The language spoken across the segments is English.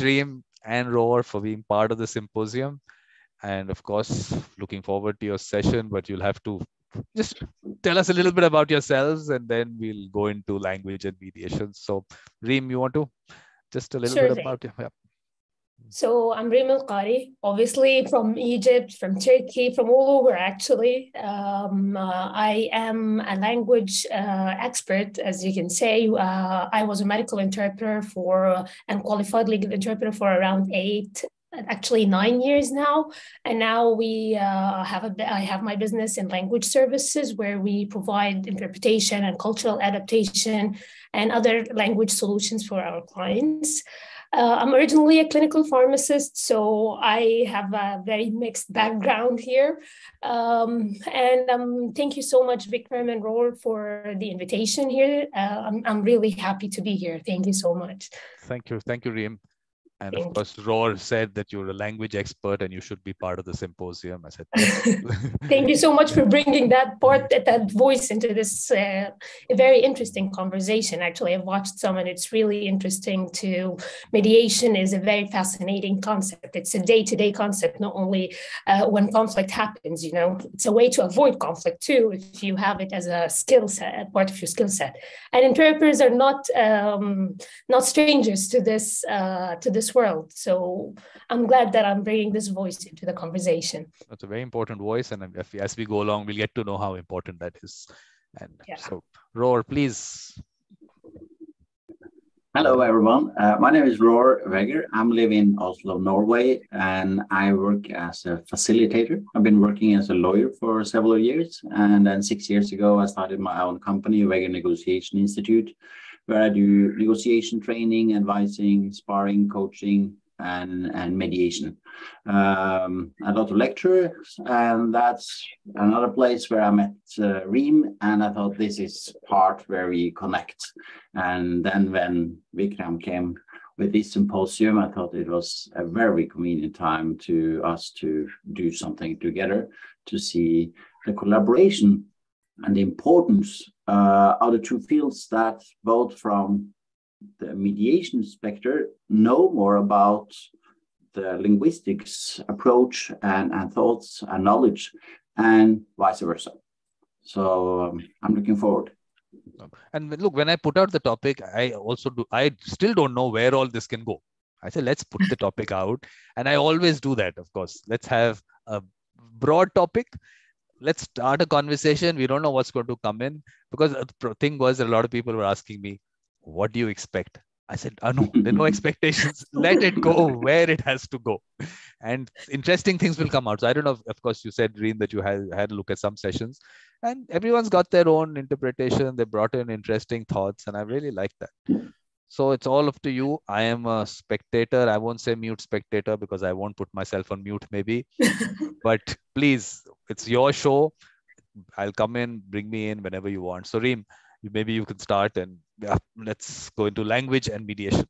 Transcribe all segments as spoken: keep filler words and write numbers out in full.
Reem and Roar for being part of the symposium, and of course looking forward to your session, but you'll have to just tell us a little bit about yourselves and then we'll go into language and mediation. So Reem, you want to just a little sure bit thing. about you? Yeah. So I'm Reem Elkady, obviously from Egypt, from Turkey, from all over actually. Um, uh, I am a language uh, expert, as you can say. Uh, I was a medical interpreter for, and qualified legal interpreter for around eight, actually nine years now. And now we uh, have a, I have my business in language services where we provide interpretation and cultural adaptation and other language solutions for our clients. Uh, I'm originally a clinical pharmacist, so I have a very mixed background here. Um, and um, thank you so much, Vikram and Roar, for the invitation here. Uh, I'm, I'm really happy to be here. Thank you so much. Thank you. Thank you, Reem. And thank of course, Roar said that you're a language expert and you should be part of the symposium. I said, thank you so much for bringing that part, that, that voice into this uh, very interesting conversation. Actually, I've watched some and it's really interesting too. Mediation is a very fascinating concept. It's a day-to-day concept, not only uh, when conflict happens, you know, it's a way to avoid conflict too, if you have it as a skill set, part of your skill set. And interpreters are not, um, not strangers to this, uh, to this world. So I'm glad that I'm bringing this voice into the conversation. That's a very important voice, and as we go along, we'll get to know how important that is. And yeah. So, Roar, please. Hello, everyone. Uh, my name is Roar Wægger. I'm living in Oslo, Norway, and I work as a facilitator. I've been working as a lawyer for several years, and then six years ago, I started my own company, Wægger Negotiation Institute, where I do negotiation training, advising, sparring, coaching, and, and mediation. Um, a lot of lectures, and that's another place where I met uh, Reem, and I thought this is part where we connect. And then when Vikram came with this symposium, I thought it was a very convenient time to us to do something together, to see the collaboration and the importance uh, are the two fields that both from the mediation sector know more about the linguistics approach and, and thoughts and knowledge, and vice versa. So um, I'm looking forward. And look, when I put out the topic, I also do, I still don't know where all this can go. I say, let's put the topic out. And I always do that, of course. Let's have a broad topic. Let's start a conversation. We don't know what's going to come in, because the thing was a lot of people were asking me, what do you expect? I said, oh, no, there are no expectations. Let it go where it has to go. And interesting things will come out. So I don't know, if, of course, you said, Reem, that you had, had a look at some sessions and everyone's got their own interpretation. They brought in interesting thoughts and I really like that. So it's all up to you. I am a spectator. I won't say mute spectator because I won't put myself on mute maybe. But please, it's your show. I'll come in, bring me in whenever you want. So Reem, maybe you can start and yeah, let's go into language and mediation.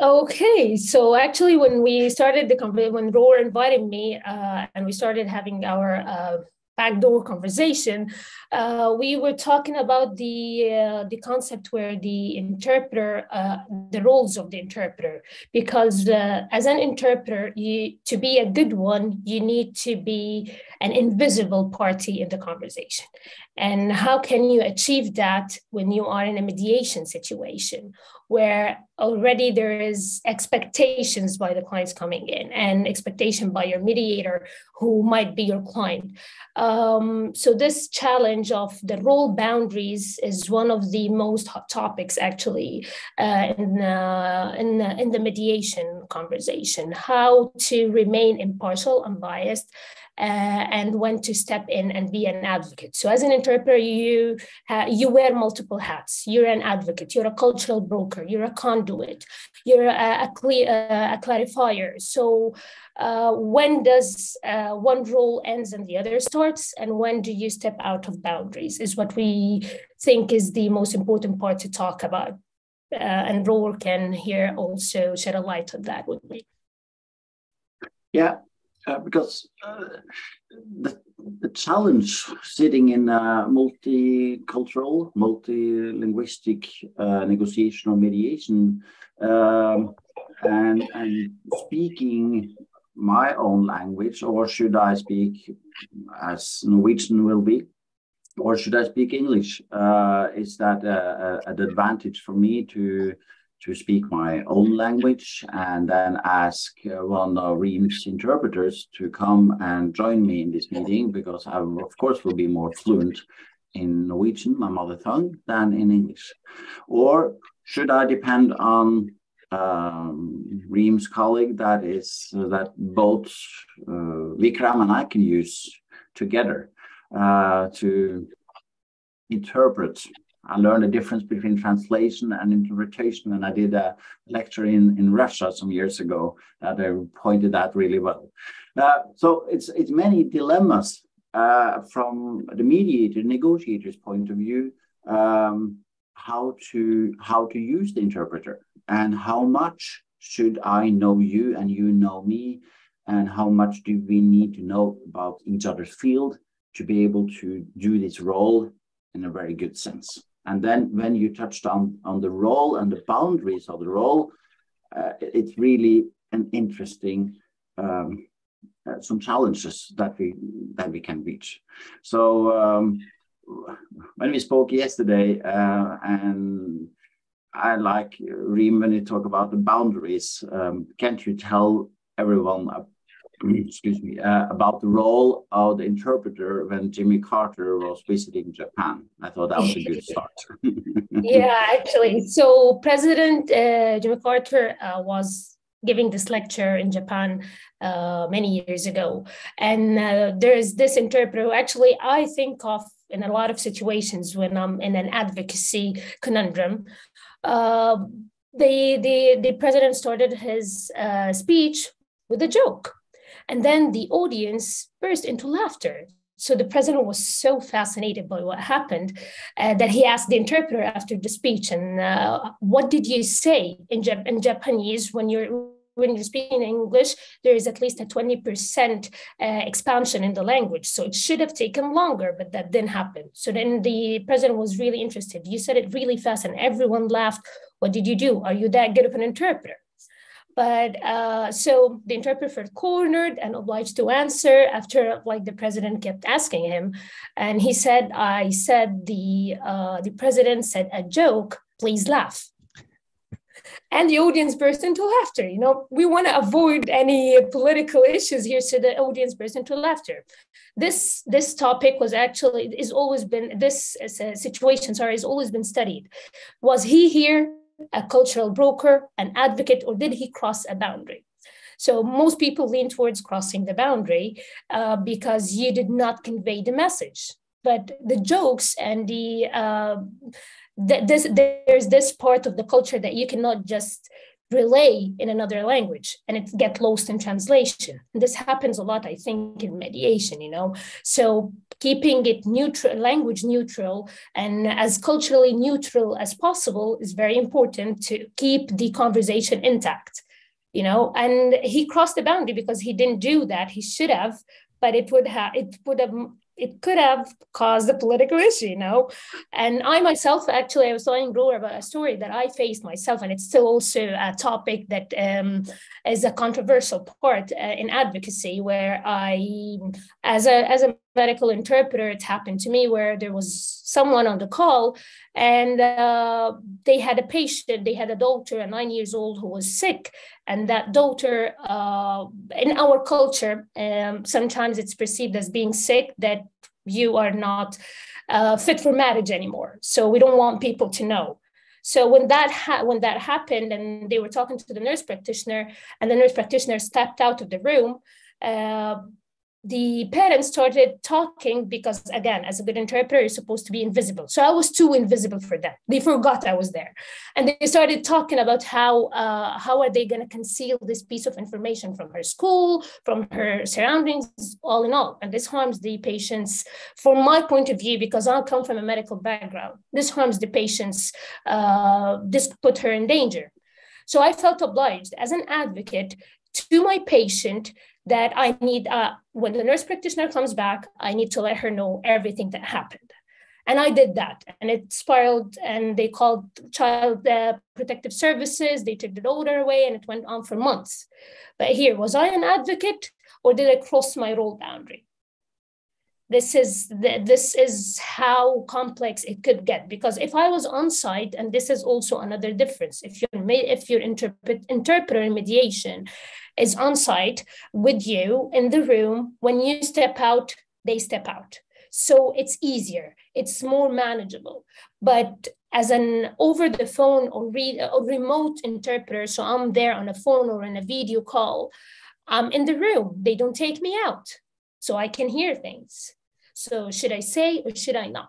Okay, so actually when we started the company, when Roar invited me uh, and we started having our uh, backdoor conversation, uh, we were talking about the uh, the concept where the interpreter, uh, the roles of the interpreter, because uh, as an interpreter, you, to be a good one, you need to be an invisible party in the conversation. And how can you achieve that when you are in a mediation situation where already there is expectations by the clients coming in and expectation by your mediator who might be your client. Um, so this challenge of the role boundaries is one of the most hot topics actually uh, in, uh, in, uh, in the mediation conversation, how to remain impartial, unbiased, Uh, and when to step in and be an advocate. So as an interpreter, you uh, you wear multiple hats. You're an advocate, you're a cultural broker, you're a conduit, you're a, a, clear, uh, a clarifier. So uh, when does uh, one role ends and the other starts, and when do you step out of boundaries is what we think is the most important part to talk about. Uh, and Roar can here also shed a light on that with me. Yeah. Uh, because uh, the, the challenge sitting in a multicultural, multi-linguistic uh, negotiation or mediation um, and, and speaking my own language, or should I speak as Norwegian will be, or should I speak English? Uh, is that a, a, an advantage for me to to speak my own language and then ask one of Reem's interpreters to come and join me in this meeting, because I, of course, will be more fluent in Norwegian, my mother tongue, than in English? Or should I depend on um, Reem's colleague that is uh, that both uh, Vikram and I can use together uh, to interpret? I learned the difference between translation and interpretation, and I did a lecture in, in Russia some years ago that I pointed out really well. Uh, so it's, it's many dilemmas uh, from the mediator, negotiator's point of view, um, how to how to use the interpreter, and how much should I know you and you know me, and how much do we need to know about each other's field to be able to do this role in a very good sense. And then when you touched on, on the role and the boundaries of the role, uh, it's really an interesting, um, uh, some challenges that we that we can reach. So um, when we spoke yesterday, uh, and I like Reem when you talk about the boundaries, um, can't you tell everyone, uh, excuse me, uh, about the role of the interpreter when Jimmy Carter was visiting Japan? I thought that was a good start. Yeah, actually. So President uh, Jimmy Carter uh, was giving this lecture in Japan uh, many years ago. And uh, there is this interpreter who actually I think of in a lot of situations when I'm in an advocacy conundrum. Uh, the, the, the president started his uh, speech with a joke. And then the audience burst into laughter. So the president was so fascinated by what happened uh, that he asked the interpreter after the speech, and uh, what did you say in, Jap in Japanese when you're when you're speaking English? There is at least a twenty percent uh, expansion in the language. So it should have taken longer, but that didn't happen. So then the president was really interested. You said it really fast and everyone laughed. What did you do? Are you that good of an interpreter? But uh, so the interpreter felt cornered and obliged to answer after, like, the president kept asking him. And he said, I said, the, uh, the president said a joke, please laugh. And the audience burst into laughter. You know, we want to avoid any political issues here, so the audience burst into laughter. This this topic was actually, is always been, this situation, sorry, has always been studied. Was he here a cultural broker, an advocate, or did he cross a boundary? So most people lean towards crossing the boundary uh, because you did not convey the message. But the jokes and the, uh, the this there's this part of the culture that you cannot just relay in another language, and it gets lost in translation. And this happens a lot, I think, in mediation, you know. So keeping it neutral, language neutral, and as culturally neutral as possible is very important to keep the conversation intact, you know. And he crossed the boundary because he didn't do that. He should have, but it would have, it would have, it could have caused a political issue, you know. And I myself, actually, I was telling Roar about a story that I faced myself, and it's still also a topic that um, is a controversial part uh, in advocacy, where I, as a, as a medical interpreter, it happened to me where there was someone on the call, and uh, they had a patient, they had a daughter, a nine years old who was sick. And that daughter, uh, in our culture, um, sometimes it's perceived as being sick, that you are not uh, fit for marriage anymore. So we don't want people to know. So when that ha when that happened, and they were talking to the nurse practitioner, and the nurse practitioner stepped out of the room, uh, the parents started talking because, again, as a good interpreter, you're supposed to be invisible. So I was too invisible for them. They forgot I was there. And they started talking about how, uh, how are they going to conceal this piece of information from her school, from her surroundings, all in all. And this harms the patients, from my point of view, because I come from a medical background. This harms the patients. Uh, this put her in danger. So I felt obliged as an advocate to my patient that I need, uh, when the nurse practitioner comes back, I need to let her know everything that happened. And I did that, and it spiraled, and they called Child uh, Protective Services, they took the order away, and it went on for months. But here, was I an advocate, or did I cross my role boundary? This is, the, this is how complex it could get, because if I was on site, and this is also another difference, if, you're, if your interpret, interpreter mediation is on site with you in the room, when you step out, they step out. So it's easier, it's more manageable. But as an over the phone or, re, or remote interpreter, so I'm there on a phone or in a video call, I'm in the room, they don't take me out. So I can hear things. So should I say or should I not?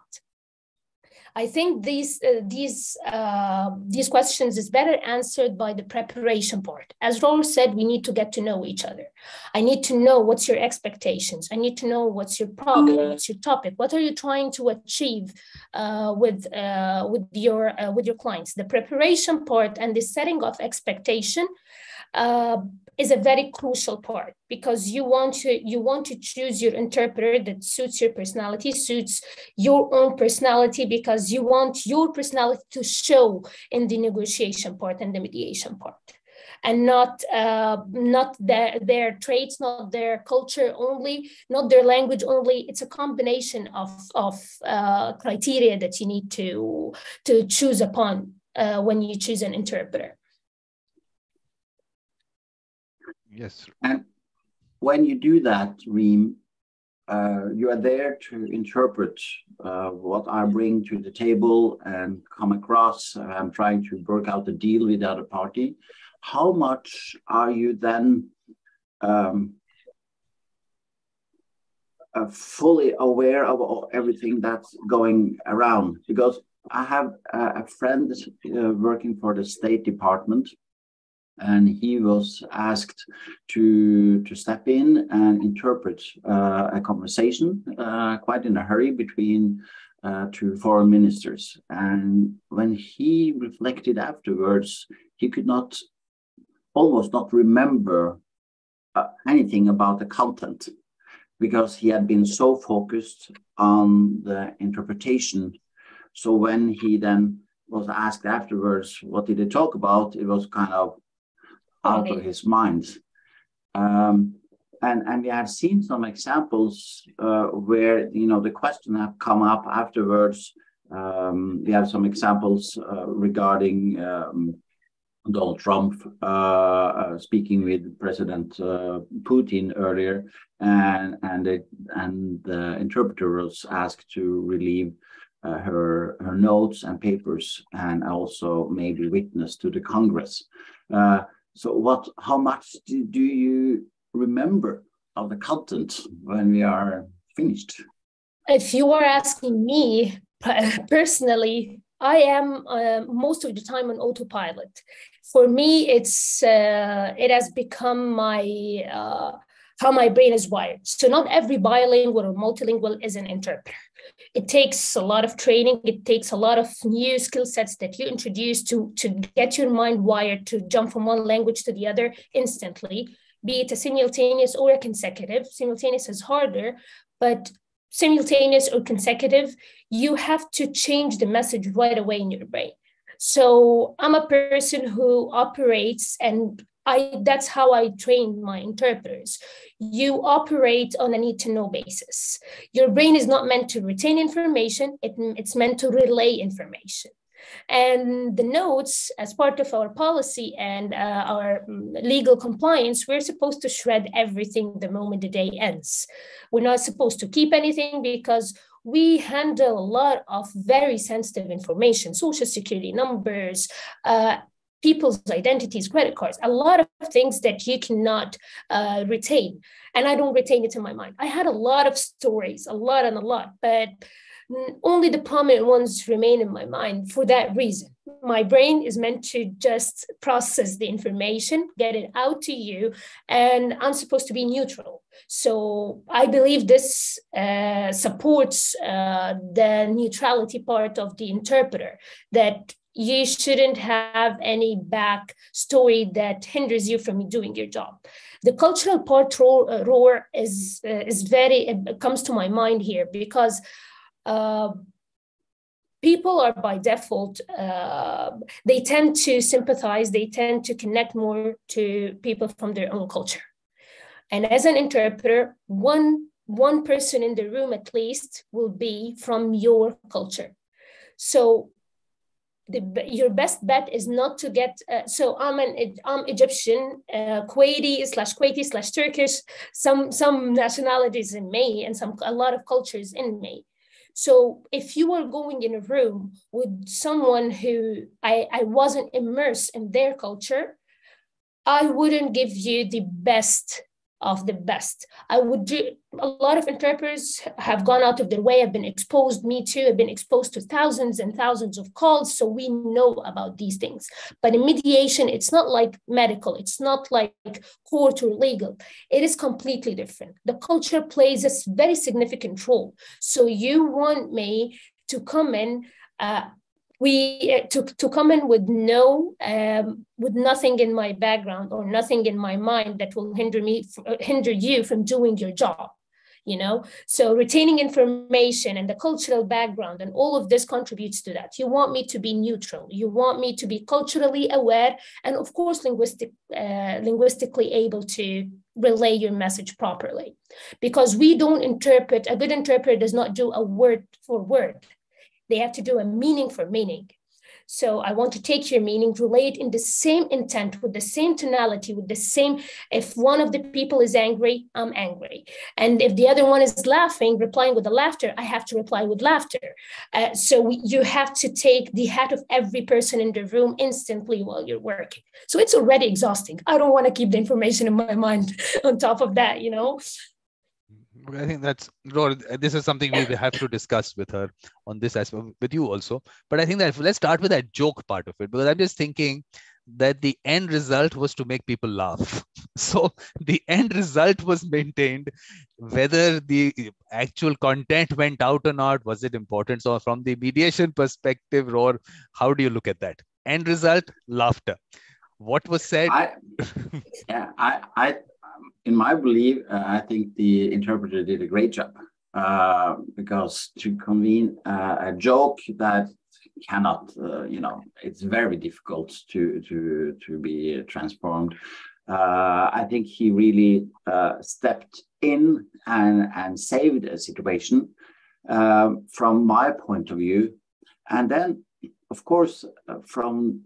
I think these uh, these uh, these questions is better answered by the preparation part. As Roar said, we need to get to know each other. I need to know what's your expectations. I need to know what's your problem, what's your topic, what are you trying to achieve uh, with uh, with your uh, with your clients. The preparation part and the setting of expectation Uh, is a very crucial part, because you want to you want to choose your interpreter that suits your personality, suits your own personality, because you want your personality to show in the negotiation part and the mediation part, and not uh, not their their traits, not their culture only, not their language only. It's a combination of of uh, criteria that you need to to choose upon uh, when you choose an interpreter. Yes. And when you do that, Reem, uh, you are there to interpret uh, what I bring to the table and come across. I'm trying to work out the deal with the other party. How much are you then um, uh, fully aware of everything that's going around? Because I have a, a friend uh, working for the State Department, and he was asked to, to step in and interpret uh, a conversation uh, quite in a hurry between uh, two foreign ministers. And when he reflected afterwards, he could not, almost not remember uh, anything about the content, because he had been so focused on the interpretation. So when he then was asked afterwards, what did they talk about? It was kind of out of his mind. Um, and, and we have seen some examples uh, where, you know, the question have come up afterwards. Um, we have some examples uh, regarding um, Donald Trump uh, uh, speaking with President uh, Putin earlier, and, and, it, and the interpreter was asked to relieve uh, her, her notes and papers, and also maybe witness to the Congress. Uh, So what, how much do, do you remember of the content when we are finished? If you are asking me personally, I am uh, most of the time on autopilot. For me, it's uh, it has become my, uh, how my brain is wired. So not every bilingual or multilingual is an interpreter. It takes a lot of training. It takes a lot of new skill sets that you introduce to, to get your mind wired to jump from one language to the other instantly, be it a simultaneous or a consecutive. Simultaneous is harder, but simultaneous or consecutive, you have to change the message right away in your brain. So I'm a person who operates, and I, that's how I train my interpreters. You operate on a need-to-know basis. Your brain is not meant to retain information, it, it's meant to relay information. And the notes, as part of our policy and uh, our legal compliance, we're supposed to shred everything the moment the day ends. We're not supposed to keep anything, because we handle a lot of very sensitive information, social security numbers, uh, people's identities, credit cards, a lot of things that you cannot uh, retain. And I don't retain it in my mind. I had a lot of stories, a lot and a lot, but only the prominent ones remain in my mind for that reason. My brain is meant to just process the information, get it out to you, and I'm supposed to be neutral. So I believe this uh, supports uh, the neutrality part of the interpreter, that you shouldn't have any back story that hinders you from doing your job. The cultural part, Roar, roar is, uh, is very, it comes to my mind here, because uh, people are by default, uh, they tend to sympathize, they tend to connect more to people from their own culture. And as an interpreter, one, one person in the room at least will be from your culture. So the, your best bet is not to get, uh, so I'm an I'm Egyptian, uh, Kuwaiti slash Kuwaiti slash Turkish, some, some nationalities in me and some a lot of cultures in me. So if you were going in a room with someone who I, I wasn't immersed in their culture, I wouldn't give you the best of the best. I would do, a lot of interpreters have gone out of their way, have been exposed, me too, have been exposed to thousands and thousands of calls, so we know about these things. But in mediation, it's not like medical, it's not like court or legal. It is completely different. The culture plays a very significant role. So you want me to come in, uh, We uh, to to come in with no um, with nothing in my background or nothing in my mind that will hinder me hinder you from doing your job, you know. So retaining information and the cultural background and all of this contributes to that. You want me to be neutral. You want me to be culturally aware and of course linguistic uh, linguistically able to relay your message properly, because we don't interpret. A good interpreter does not do a word for word. They have to do a meaning for meaning. So I want to take your meaning, relay it in the same intent, with the same tonality, with the same, if one of the people is angry, I'm angry. And if the other one is laughing, replying with the laughter, I have to reply with laughter. Uh, so we, you have to take the hat of every person in the room instantly while you're working. So it's already exhausting. I don't want to keep the information in my mind on top of that, you know? I think that's, Lord, this is something we have to discuss with her on this aspect, with you also. But I think that let's start with that joke part of it, because I'm just thinking that the end result was to make people laugh. So the end result was maintained, whether the actual content went out or not, was it important? So from the mediation perspective, Roar, how do you look at that? End result, laughter. What was said? I, yeah, I... I... In my belief, uh, I think the interpreter did a great job uh, because to convene uh, a joke that cannot, uh, you know, it's very difficult to to to be transformed. Uh, I think he really uh, stepped in and and saved a situation uh, from my point of view, and then of course uh, from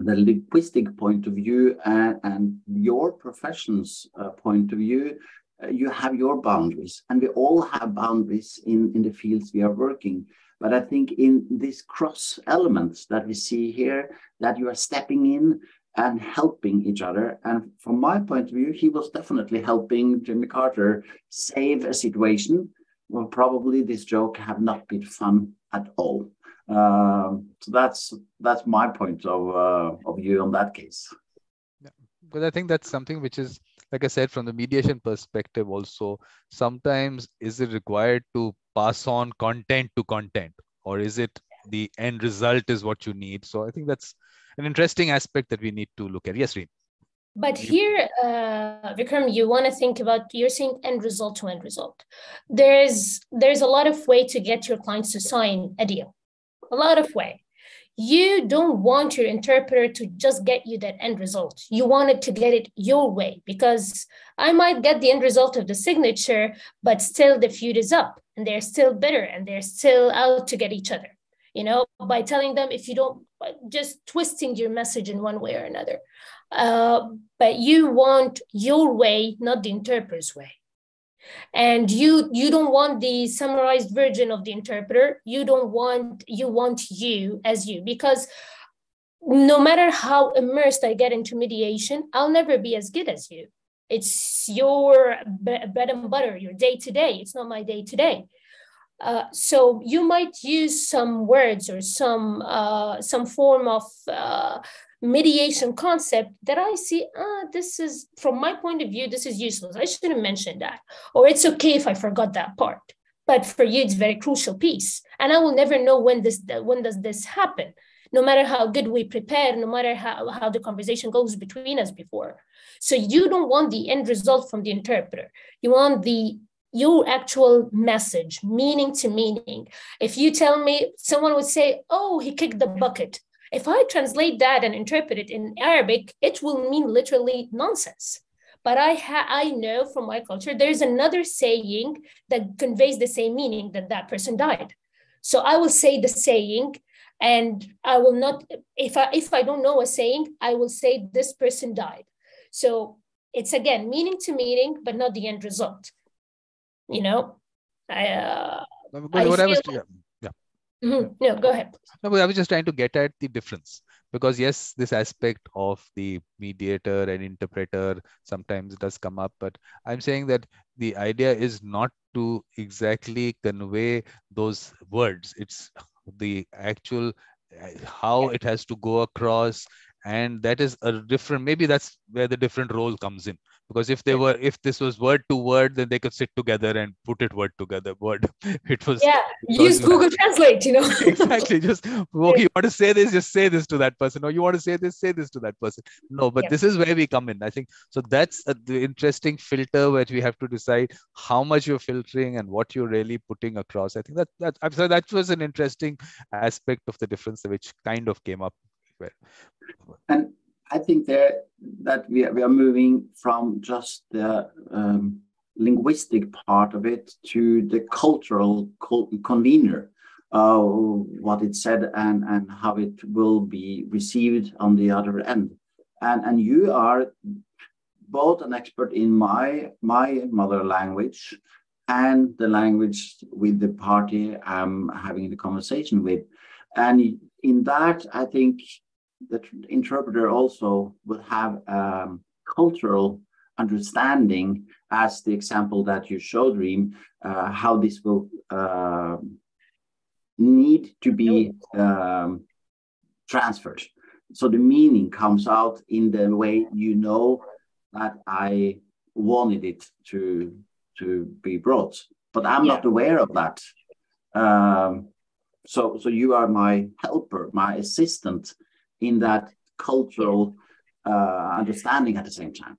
the linguistic point of view and, and your profession's uh, point of view, uh, you have your boundaries, and we all have boundaries in, in the fields we are working. But I think in these cross elements that we see here, that you are stepping in and helping each other. And from my point of view, he was definitely helping Jimmy Carter save a situation where probably this joke have not been fun at all. Um, so that's that's my point of uh, of view on that case. Yeah, but I think that's something which is, like I said, from the mediation perspective also, sometimes is it required to pass on content to content, or is it the end result is what you need? So I think that's an interesting aspect that we need to look at. Yes, Reem. But here, uh, Vikram, you want to think about, you're saying end result to end result. There's, there's a lot of way to get your clients to sign a deal. A lot of way. You don't want your interpreter to just get you that end result. You want it to get it your way, because I might get the end result of the signature, but still the feud is up and they're still bitter and they're still out to get each other, you know, by telling them if you don't, just twisting your message in one way or another. Uh, but you want your way, not the interpreter's way. And you you don't want the summarized version of the interpreter. You don't want, you want you as you, because no matter how immersed I get into mediation, I'll never be as good as you. It's your bread and butter, your day to day. It's not my day to day. Uh, so you might use some words or some uh, some form of uh, mediation concept that I see, ah, this is, from my point of view, this is useless. I shouldn't mention that. Or it's okay if I forgot that part. But for you, it's a very crucial piece. And I will never know when this when does this happen, no matter how good we prepare, no matter how, how the conversation goes between us before. So you don't want the end result from the interpreter. You want the your actual message, meaning to meaning. If you tell me, someone would say, oh, he kicked the bucket. If I translate that and interpret it in Arabic, it will mean literally nonsense. But I, ha I know from my culture, there's another saying that conveys the same meaning, that that person died. So I will say the saying, and I will not, if I, if I don't know a saying, I will say this person died. So it's again, meaning to meaning, but not the end result. You know, I, uh, no, I what I was, yeah, yeah. Mm-hmm. No, go ahead. No, but I was just trying to get at the difference, because yes, this aspect of the mediator and interpreter sometimes does come up, but I'm saying that the idea is not to exactly convey those words. It's the actual, how it has to go across. And that is a different, maybe that's where the different role comes in. Because if they were, if this was word to word, then they could sit together and put it word together. Word, it was yeah. Use Google Translate, you know. Exactly. Just okay. You want to say this, just say this to that person. Or you want to say this, say this to that person. No, but yeah. This is where we come in, I think. So that's a, the interesting filter where we have to decide how much you're filtering and what you're really putting across. I think that that I'm sorry, that was an interesting aspect of the difference, which kind of came up. Where, and I think there that we are, we are moving from just the um, linguistic part of it to the cultural convener, uh, what it said and, and how it will be received on the other end. And, and you are both an expert in my, my mother language and the language with the party I'm having the conversation with. And in that, I think the interpreter also will have um, cultural understanding, as the example that you showed, Reem, uh, how this will uh, need to be um, transferred. So the meaning comes out in the way, you know, that I wanted it to, to be brought, but I'm yeah. not aware of that. Um, so, so you are my helper, my assistant, in that cultural uh, understanding at the same time?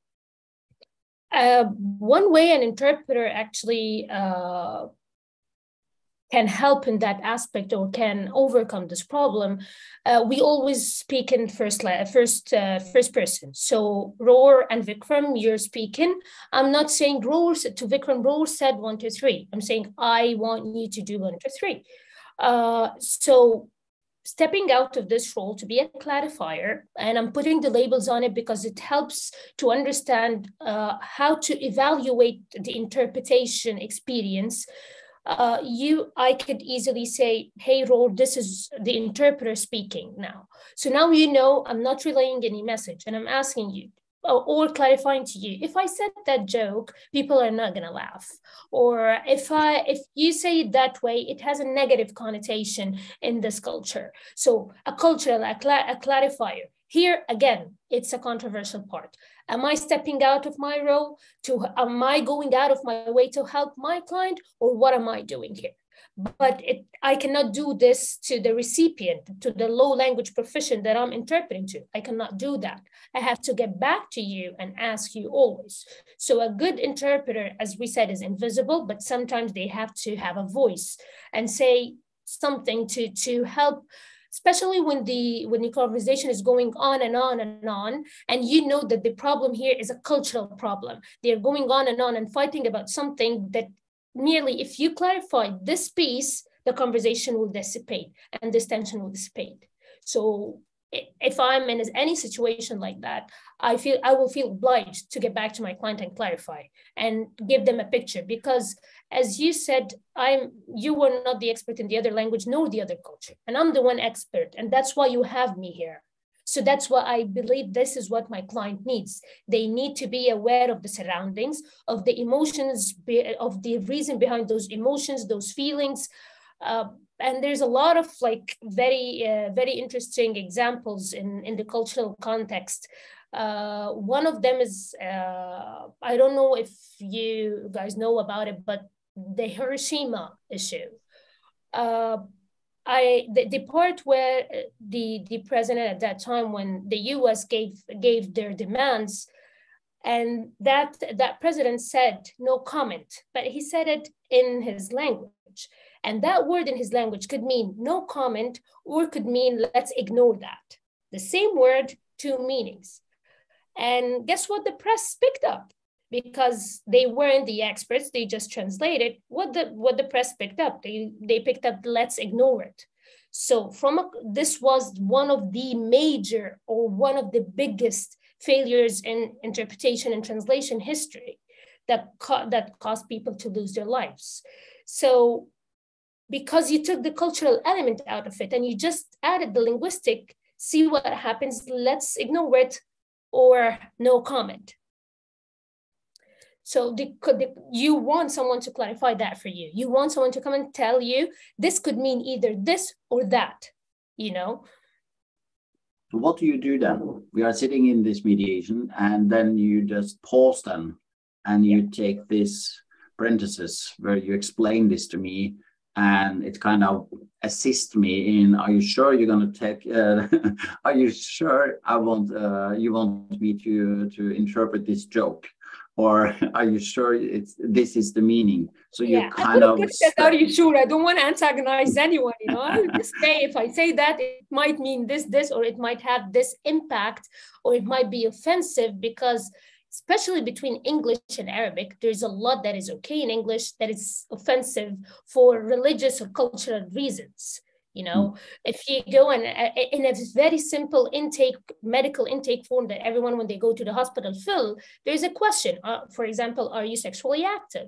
Uh, one way an interpreter actually uh, can help in that aspect or can overcome this problem, uh, we always speak in first first, uh, first person. So Roar and Vikram, you're speaking. I'm not saying Roar to Vikram, Roar said one, two, three. I'm saying I want you to do one, two, three. Uh, so stepping out of this role to be a clarifier, and I'm putting the labels on it because it helps to understand uh, how to evaluate the interpretation experience. Uh, you, I could easily say, hey, Roar, this is the interpreter speaking now. So now you know I'm not relaying any message and I'm asking you, or clarifying to you, if I said that joke, people are not gonna laugh. Or if I, if you say it that way, it has a negative connotation in this culture. So a cultural, a, cl a clarifier. Here again, it's a controversial part. Am I stepping out of my role? To, am I going out of my way to help my client, or what am I doing here? But it, I cannot do this to the recipient, to the low language proficient that I'm interpreting to. I cannot do that. I have to get back to you and ask you always. So a good interpreter, as we said, is invisible, but sometimes they have to have a voice and say something to, to help, especially when the, when the conversation is going on and on and on, and you know that the problem here is a cultural problem. They're going on and on and fighting about something that merely, if you clarify this piece, the conversation will dissipate and this tension will dissipate. So if I'm in any situation like that, I feel I will feel obliged to get back to my client and clarify and give them a picture, because as you said, I'm you were not the expert in the other language nor the other culture, and I'm the one expert, and that's why you have me here. So that's why I believe this is what my client needs. They need to be aware of the surroundings, of the emotions, of the reason behind those emotions, those feelings. Uh, and there's a lot of like very, uh, very interesting examples in, in the cultural context. Uh, one of them is, uh, I don't know if you guys know about it, but the Hiroshima issue. Uh, I, the, the part where the, the president at that time, when the U S gave, gave their demands, And that, that president said no comment, but he said it in his language. And that word in his language could mean no comment or could mean let's ignore that. The same word, two meanings. And guess what the press picked up? Because they weren't the experts, they just translated what the, what the press picked up. They, they picked up let's ignore it. So from a, this was one of the major or one of the biggest failures in interpretation and translation history that, ca that caused people to lose their lives. So because you took the cultural element out of it and you just added the linguistic, see what happens, let's ignore it or no comment. So the, the, you want someone to clarify that for you. You want someone to come and tell you, this could mean either this or that, you know? What do you do then? We are sitting in this mediation and then you just pause them and you yeah. take this parenthesis where you explain this to me and it kind of assists me in, are you sure you're going to take, uh, are you sure I want, uh, you want me to, to interpret this joke? Or are you sure it's this is the meaning? So you yeah, kind of that, are you sure? I don't want to antagonize anyone, you know. I just say if I say that it might mean this, this, or it might have this impact, or it might be offensive because especially between English and Arabic, there's a lot that is okay in English that is offensive for religious or cultural reasons. You know, if you go and in a very simple intake, medical intake form that everyone, when they go to the hospital, fill, there's a question. Uh, for example, are you sexually active?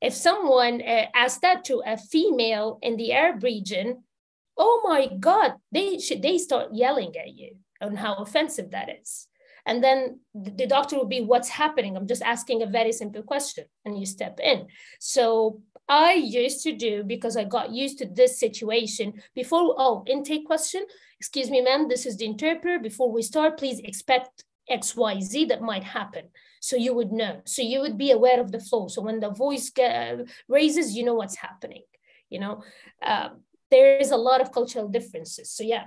If someone uh, asked that to a female in the Arab region, oh my God, they should, they start yelling at you on how offensive that is. And then the doctor will be, what's happening? I'm just asking a very simple question and you step in. So I used to do, because I got used to this situation before, oh, intake question, excuse me, ma'am, this is the interpreter. Before we start, please expect X, Y, Z that might happen. So you would know, so you would be aware of the flow. So when the voice raises, you know what's happening, you know, uh, there is a lot of cultural differences. So yeah,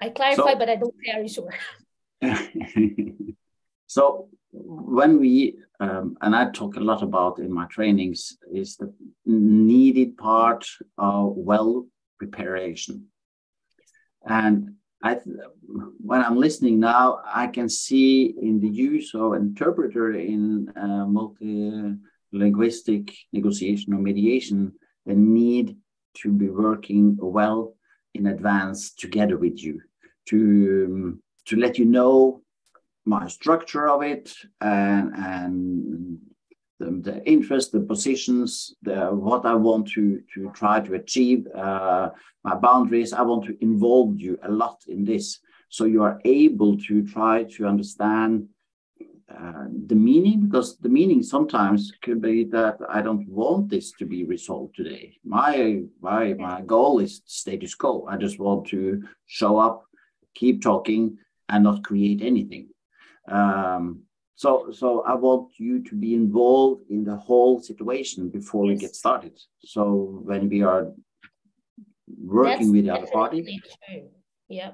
I clarify, so but I don't say, are you sure? So when we, um, and I talk a lot about in my trainings, is the needed part of well preparation. And I, when I'm listening now, I can see in the use of interpreter in uh, multi-linguistic negotiation or mediation, the need to be working well in advance together with you to um, to let you know my structure of it and, and the, the interest, the positions, the, what I want to, to try to achieve, uh, my boundaries. I want to involve you a lot in this. So you are able to try to understand uh, the meaning, because the meaning sometimes could be that I don't want this to be resolved today. My, my, my goal is status quo. I just want to show up, keep talking, and not create anything. Um, so, so I want you to be involved in the whole situation before yes. we get started. So when we are working that's with the other party, true. Yeah,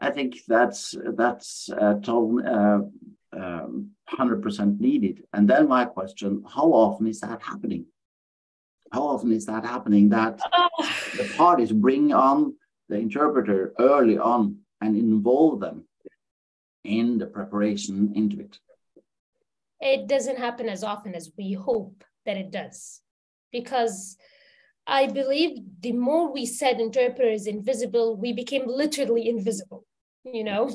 I think that's that's uh, one hundred percent uh, um, needed. And then my question: how often is that happening? How often is that happening? That oh. the parties bring on the interpreter early on and involve them in the preparation into it? It doesn't happen as often as we hope that it does, because I believe the more we said interpreter is invisible, we became literally invisible, you know?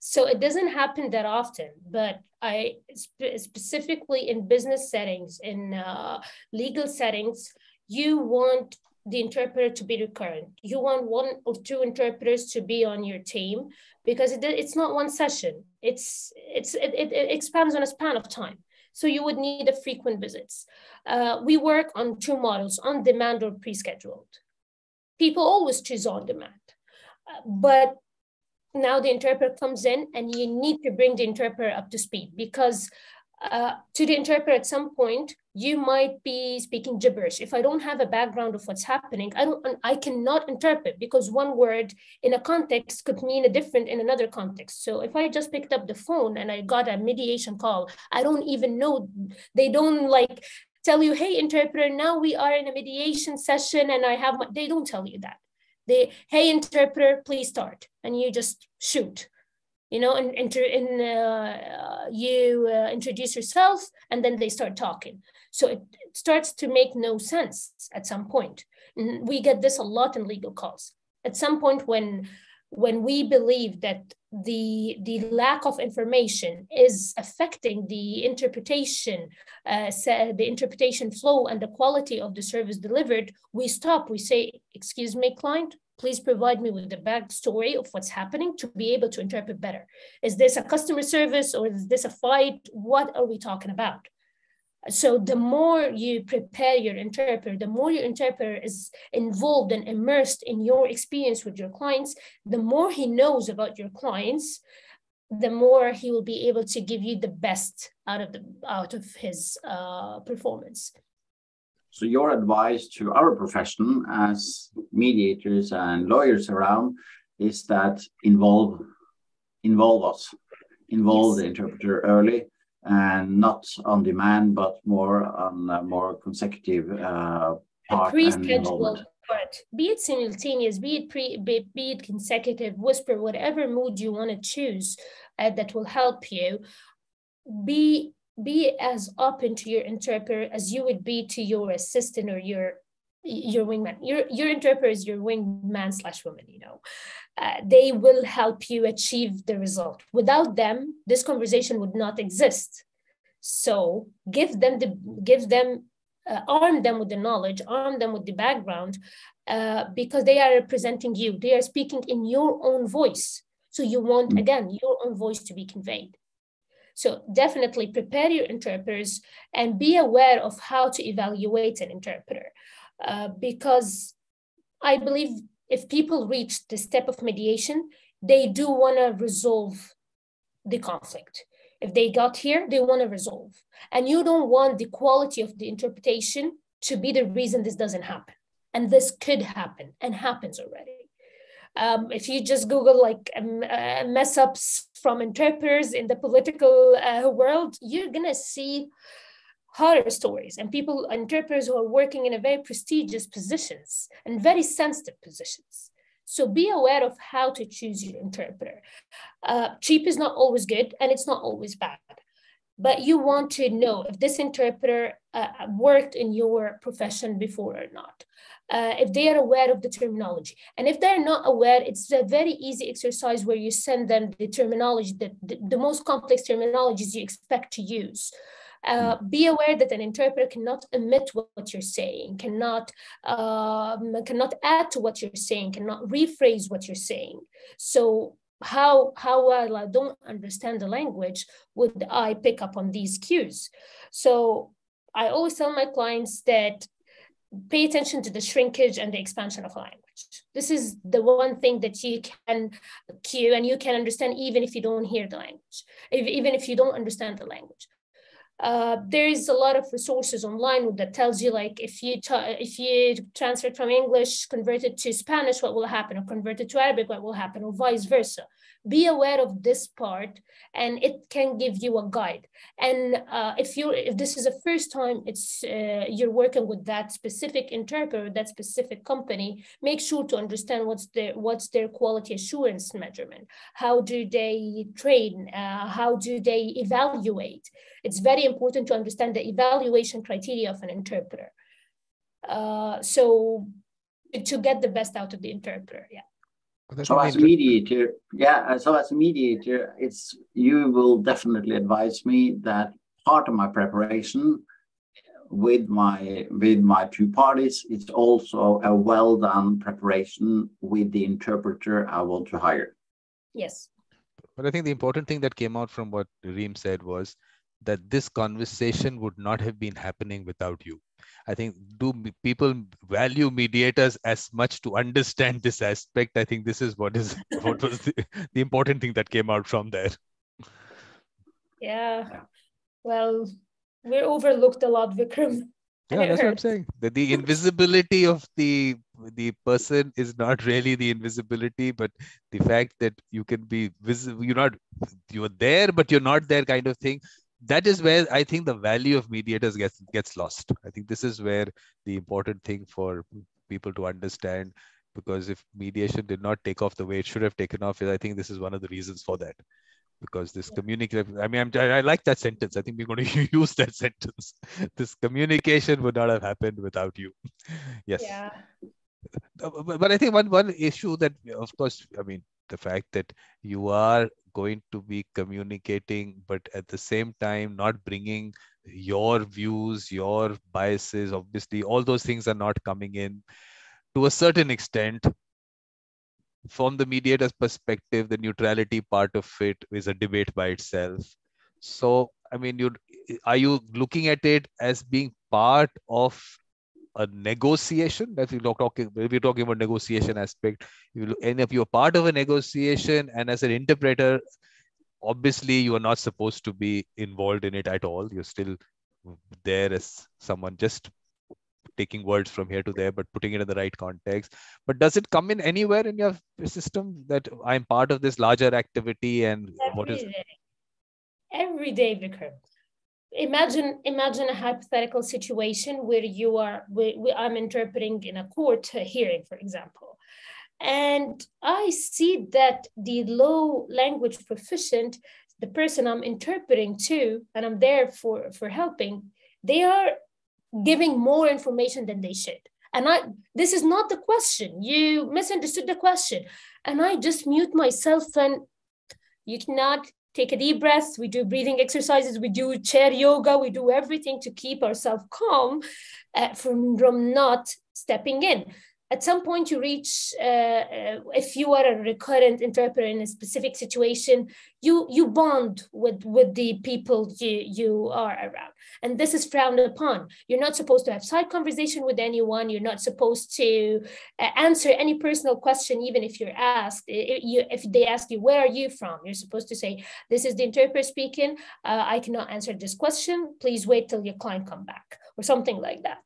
So it doesn't happen that often, but I sp- specifically in business settings, in uh, legal settings, you want the interpreter to be recurrent. You want one or two interpreters to be on your team, because it, it's not one session. It's, it's, it, it, it expands on a span of time. So you would need a frequent visits. Uh, we work on two models, on demand or pre-scheduled. People always choose on demand, but now the interpreter comes in and you need to bring the interpreter up to speed, because uh, to the interpreter at some point, you might be speaking gibberish. If I don't have a background of what's happening, I don't, I cannot interpret, because one word in a context could mean a different in another context. So if I just picked up the phone and I got a mediation call, I don't even know, they don't like tell you, hey, interpreter, now we are in a mediation session and I have, my, they don't tell you that. They, hey, interpreter, please start. And you just shoot. You know, and, and, and uh, you uh, introduce yourself, and then they start talking. So it, it starts to make no sense at some point. And we get this a lot in legal calls. At some point, when when we believe that the the lack of information is affecting the interpretation, uh, the interpretation flow and the quality of the service delivered, we stop. We say, "Excuse me, client. Please provide me with the backstory of what's happening to be able to interpret better. Is this a customer service or is this a fight? What are we talking about?" So the more you prepare your interpreter, the more your interpreter is involved and immersed in your experience with your clients, the more he knows about your clients, the more he will be able to give you the best out of, the, out of his uh, performance. So your advice to our profession as mediators and lawyers around is that involve, involve us, involve yes. the interpreter early, and not on demand, but more on a more consecutive uh, part. Pre-scheduled part, be it simultaneous, be it pre, be, be it consecutive, whisper, whatever mood you want to choose uh, that will help you. Be. Be as open to your interpreter as you would be to your assistant or your your wingman. Your your interpreter is your wingman slash woman. You know, uh, they will help you achieve the result. Without them, this conversation would not exist. So give them the give them uh, arm them with the knowledge, arm them with the background, uh, because they are representing you. They are speaking in your own voice. So you want again your own voice to be conveyed. So definitely prepare your interpreters and be aware of how to evaluate an interpreter. Uh, because I believe if people reach the step of mediation, they do want to resolve the conflict. If they got here, they want to resolve. And you don't want the quality of the interpretation to be the reason this doesn't happen. And this could happen and happens already. Um, if you just Google like um, uh, mess ups from interpreters in the political uh, world, you're gonna see horror stories and people, interpreters who are working in a very prestigious positions and very sensitive positions. So be aware of how to choose your interpreter. Uh, cheap is not always good and it's not always bad, but you want to know if this interpreter uh, worked in your profession before or not. Uh, if they are aware of the terminology. And if they're not aware, it's a very easy exercise where you send them the terminology, the, the, the most complex terminologies you expect to use. Uh, be aware that an interpreter cannot omit what you're saying, cannot, um, cannot add to what you're saying, cannot rephrase what you're saying. So how, how well I don't understand the language would I pick up on these cues? So I always tell my clients that pay attention to the shrinkage and the expansion of language. This is the one thing that you can cue and you can understand even if you don't hear the language, if, even if you don't understand the language. Uh, there is a lot of resources online that tells you like if you if you transfer from English, convert it to Spanish, what will happen? Or convert it to Arabic, what will happen? Or vice versa. Be aware of this part and it can give you a guide. And uh, if you if this is the first time it's uh, you're working with that specific interpreter, that specific company, make sure to understand what's their, what's their quality assurance measurement. How do they train? Uh, how do they evaluate? It's very important to understand the evaluation criteria of an interpreter. Uh, so to get the best out of the interpreter, yeah. So as mediator, yeah, so as a mediator, it's you will definitely advise me that part of my preparation with my with my two parties, it's also a well done preparation with the interpreter I want to hire. Yes. But I think the important thing that came out from what Reem said was that this conversation would not have been happening without you. I think do people value mediators as much to understand this aspect? I think this is what is what was the, the important thing that came out from there. Yeah. Well, We're overlooked a lot, Vikram. Yeah, that's what I'm saying. That the invisibility of the the person is not really the invisibility, but the fact that you can be visible, you're not, you're there, but you're not there, kind of thing. That is where I think the value of mediators gets gets lost. I think this is where the important thing for people to understand, because if mediation did not take off the way it should have taken off, I think this is one of the reasons for that. Because this communication, I mean, I'm, I like that sentence. I think we're going to use that sentence. This communication would not have happened without you. Yes. Yeah. But, but I think one, one issue that, of course, I mean, the fact that you are going to be communicating, but at the same time, not bringing your views, your biases, obviously, all those things are not coming in to a certain extent. From the mediator's perspective, the neutrality part of it is a debate by itself. So, I mean, you are you looking at it as being part of a negotiation? If you're talking, if you're talking about negotiation aspect, you end up you're part of a negotiation, and as an interpreter, obviously you are not supposed to be involved in it at all. You're still there as someone just taking words from here to there, but putting it in the right context. But does it come in anywhere in your system that I'm part of this larger activity? And every what is day. Every day, Vikram. Imagine, imagine a hypothetical situation where you are, where, where I'm interpreting in a court hearing, for example, and I see that the low language proficient, the person I'm interpreting to, and I'm there for for helping, they are giving more information than they should. And I, this is not the question. You misunderstood the question. And I just mute myself, and you cannot take a deep breath. We do breathing exercises. We do chair yoga. We do everything to keep ourselves calm uh, from, from not stepping in. At some point you reach, uh, uh, if you are a recurrent interpreter in a specific situation, you, you bond with, with the people you, you are around. And this is frowned upon. You're not supposed to have side conversation with anyone. You're not supposed to uh, answer any personal question, even if you're asked. If, you, if they ask you, where are you from? You're supposed to say, this is the interpreter speaking. Uh, I cannot answer this question. Please wait till your client come back, or something like that.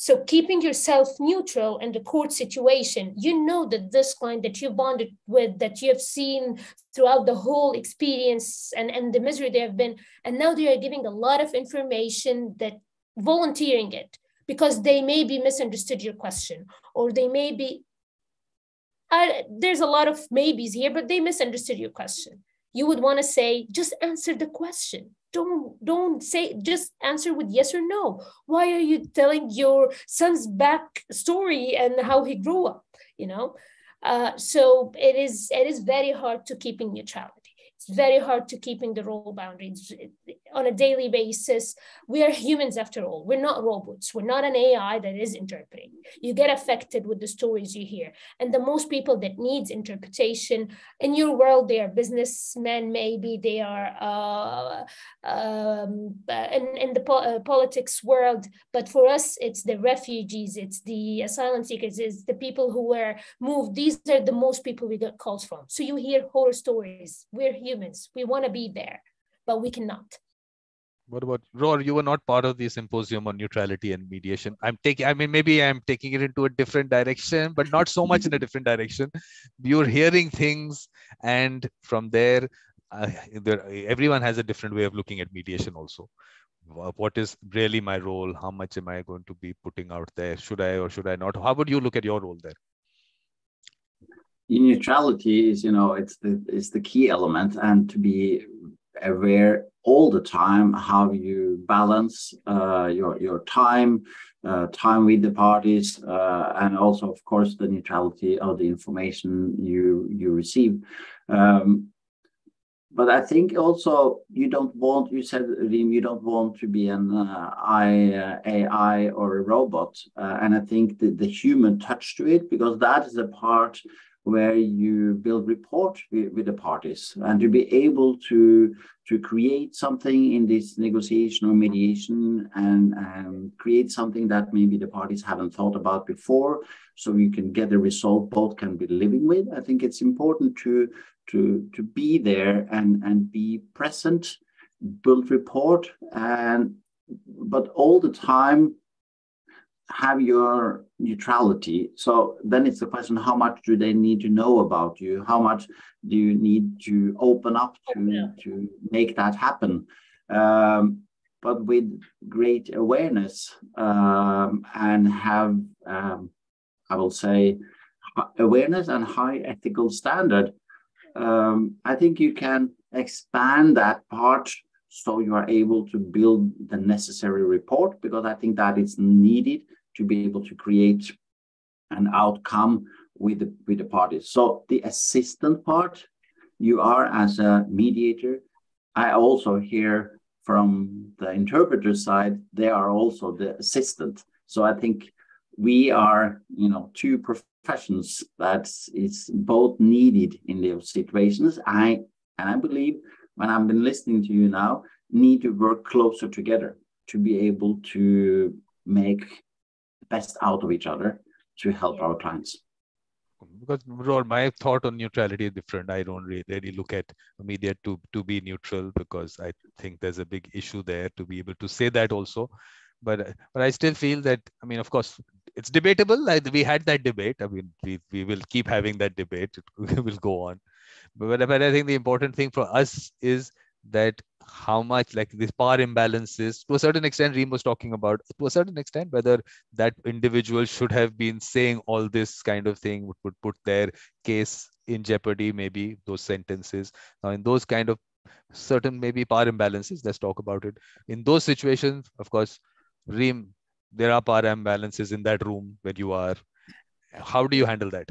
So keeping yourself neutral in the court situation, you know that this client that you bonded with, that you have seen throughout the whole experience and, and the misery they have been, and now they are giving a lot of information, that volunteering it, because they may be misunderstood your question, or they may be, I, there's a lot of maybes here, but they misunderstood your question. You would want to say, just answer the question. Don't, don't say, just answer with yes or no. Why are you telling your son's back story and how he grew up, you know? Uh, so it is, it is very hard to keeping neutrality. It's very hard to keeping the role boundaries on a daily basis. We are humans after all. We're not robots. We're not an A I that is interpreting. You get affected with the stories you hear. And the most people that needs interpretation in your world, they are businessmen, maybe they are uh, um, in, in the po uh, politics world. But for us, it's the refugees, it's the asylum seekers, it's the people who were moved. These are the most people we get calls from. So you hear horror stories. We're here. Humans, we want to be there, but we cannot. What about Roar? You were not part of the symposium on neutrality and mediation. I'm taking, I mean, maybe I'm taking it into a different direction, but not so much in a different direction. You're hearing things, and from there, uh, there, everyone has a different way of looking at mediation also. What is really my role? How much am I going to be putting out there? Should I or should I not? How would you look at your role there? Neutrality is, you know, it's the, it's the key element, and to be aware all the time how you balance uh, your your time, uh, time with the parties, uh, and also, of course, the neutrality of the information you you receive. Um, but I think also you don't want, you said, Reem, you don't want to be an uh, A I or a robot, uh, and I think the, the human touch to it, because that is a part where you build rapport with, with the parties, and to be able to, to create something in this negotiation or mediation, and, and create something that maybe the parties haven't thought about before, so you can get a result both can be living with. I think it's important to, to, to be there and, and be present, build rapport, and but all the time have your neutrality. So then it's the question, how much do they need to know about you? How much do you need to open up to, yeah. to make that happen? Um, but with great awareness um, and have, um, I will say, awareness and high ethical standard, um, I think you can expand that part so you are able to build the necessary report, because I think that it's needed to be able to create an outcome with the, with the parties. So the assistant part, you are as a mediator. I also hear from the interpreter side, they are also the assistant. So I think we are, you know, two professions that is both needed in those situations. I and I believe, when I've been listening to you now, need to work closer together to be able to make the best out of each other to help our clients. Because Roar, my thought on neutrality is different. I don't really look at media to, to be neutral, because I think there's a big issue there to be able to say that also. But, but I still feel that, I mean, of course, it's debatable. Like, we had that debate. I mean, we, we will keep having that debate. It will go on. But, but I think the important thing for us is that how much, like, this power imbalances, to a certain extent, Reem was talking about, to a certain extent, whether that individual should have been saying all this kind of thing, would, would put their case in jeopardy, maybe those sentences. Now, in those kind of certain, maybe power imbalances, let's talk about it. In those situations, of course, Reem, there are power imbalances in that room where you are. How do you handle that?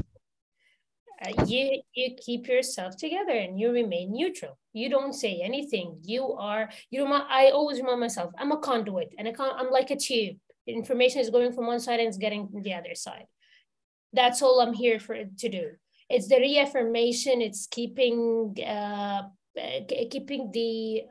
Uh, you, you keep yourself together and you remain neutral. You don't say anything. You are, you know, I always remind myself, I'm a conduit, and I can't, I'm like a tube. Information is going from one side and it's getting the other side. That's all I'm here for to do. It's the reaffirmation. It's keeping, uh, keeping the,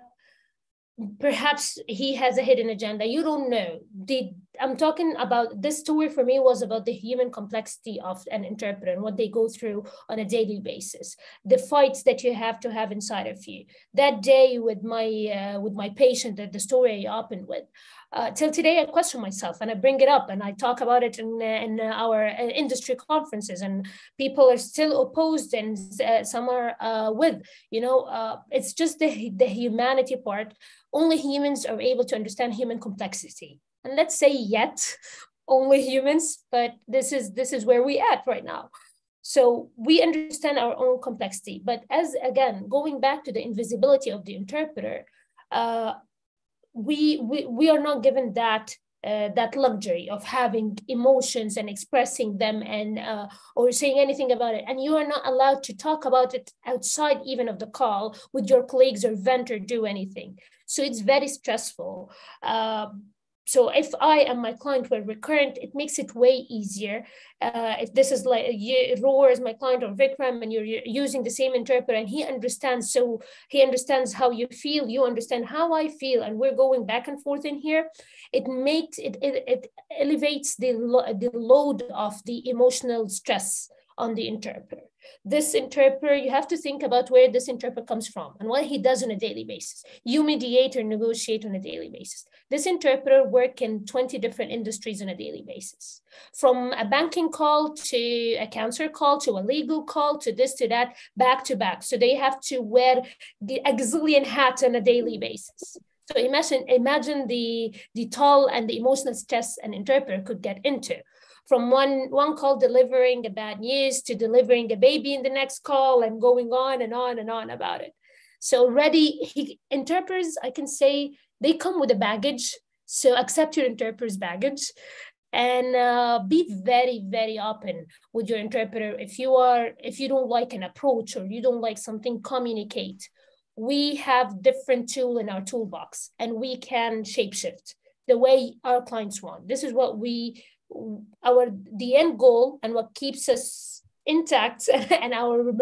perhaps he has a hidden agenda. You don't know. The, I'm talking about this story for me was about the human complexity of an interpreter and what they go through on a daily basis. The fights that you have to have inside of you. That day with my uh, with my patient, that the story I opened with. Uh, till today, I question myself and I bring it up and I talk about it in, in our industry conferences, and people are still opposed and uh, some are uh, with, you know, uh, it's just the, the humanity part. Only humans are able to understand human complexity. And let's say yet only humans, but this is, this is where we at right now. So we understand our own complexity, but as again, going back to the invisibility of the interpreter, uh, We, we we are not given that uh, that luxury of having emotions and expressing them and uh, or saying anything about it. And you are not allowed to talk about it outside even of the call with your colleagues or vent or do anything. So it's very stressful. Uh, so if I and my client were recurrent, it makes it way easier. Uh, if this is like you, Roar is my client or Vikram, and you're using the same interpreter, and he understands, so he understands how you feel, you understand how I feel, and we're going back and forth in here. It makes it it, it elevates the the load of the emotional stress on the interpreter. This interpreter, you have to think about where this interpreter comes from and what he does on a daily basis. You mediate or negotiate on a daily basis. This interpreter works in twenty different industries on a daily basis. From a banking call to a cancer call, to a legal call, to this, to that, back to back. So they have to wear the gazillion hats on a daily basis. So imagine, imagine the, the toll and the emotional stress an interpreter could get into. From one, one call delivering a bad news to delivering a baby in the next call and going on and on and on about it. So already he, interpreters, I can say, they come with a baggage. So accept your interpreter's baggage and uh, be very, very open with your interpreter. If you are, if you don't like an approach or you don't like something, communicate. We have different tools in our toolbox and we can shapeshift the way our clients want. This is what we, our the end goal and what keeps us intact and our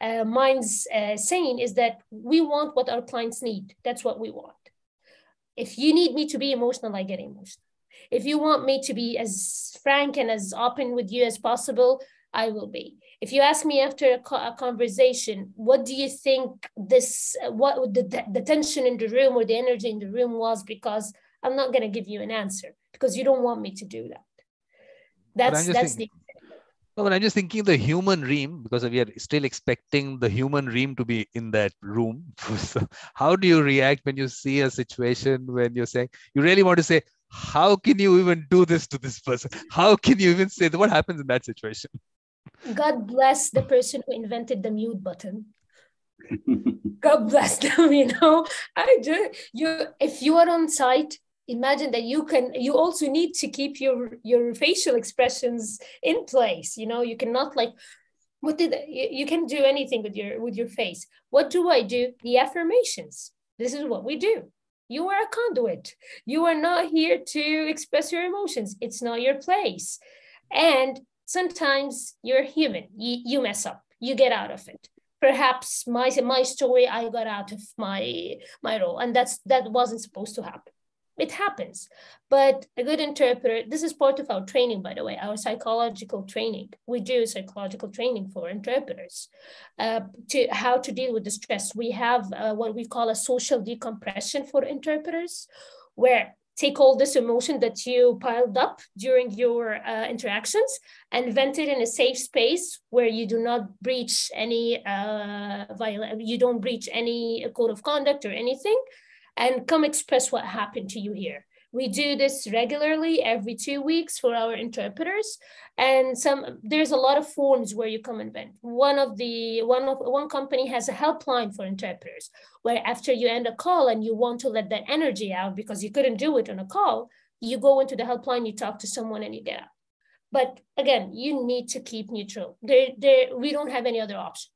uh, minds uh, sane is that we want what our clients need. That's what we want. If you need me to be emotional, I get emotional. If you want me to be as frank and as open with you as possible, I will be. If you ask me after a, co a conversation, what do you think this, what the, the tension in the room or the energy in the room was because I'm not going to give you an answer because you don't want me to do that. That's that's thinking, the. Well, and I'm just thinking the human Reem, because we are still expecting the human Reem to be in that room. So how do you react when you see a situation when you're saying you really want to say, how can you even do this to this person? How can you even say that? What happens in that situation? God bless the person who invented the mute button. God bless them, you know. I just, you, if you are on site, imagine that you can, you also need to keep your, your facial expressions in place. You know, you cannot like, what did, you, you can do anything with your, with your face. What do I do? The affirmations. This is what we do. You are a conduit. You are not here to express your emotions. It's not your place. And sometimes you're human. You, you mess up, you get out of it. Perhaps my, my story, I got out of my, my role, and that's, that wasn't supposed to happen. It happens, but a good interpreter, this is part of our training, by the way, our psychological training. We do psychological training for interpreters, uh, to how to deal with the stress. We have uh, what we call a social decompression for interpreters, where take all this emotion that you piled up during your uh, interactions and vent it in a safe space where you do not breach any, uh, viol- you don't breach any code of conduct or anything. And come express what happened to you here. We do this regularly every two weeks for our interpreters. And some there's a lot of forms where you come and vent. One of the one of one company has a helpline for interpreters, where after you end a call and you want to let that energy out because you couldn't do it on a call, you go into the helpline, you talk to someone, and you get out. But again, you need to keep neutral. There, there we don't have any other option.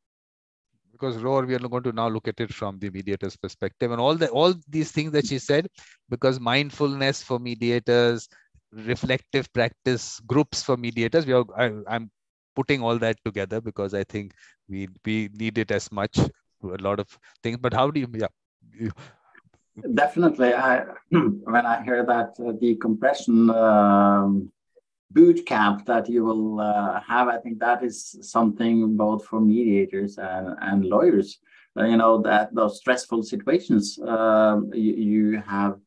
Because Roar, we are going to now look at it from the mediator's perspective, and all the all these things that she said, because mindfulness for mediators, reflective practice groups for mediators, we are I, I'm putting all that together because I think we we need it as much to a lot of things. But how do you? Yeah, definitely. I when I hear that uh, the compression um, boot camp that you will uh, have, I think that is something both for mediators and, and lawyers. Uh, you know, that those stressful situations, uh, you, you have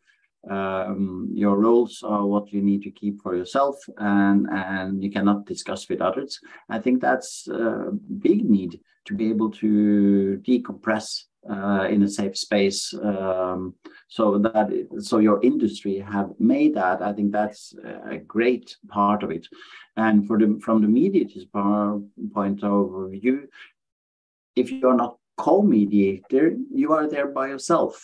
um, your roles or what you need to keep for yourself, and, and you cannot discuss with others. I think that's a big need to be able to decompress uh, in a safe space. Um, So that so your industry have made that. I think that's a great part of it. And for the from the mediator's point of view, if you are not co-mediator, you are there by yourself,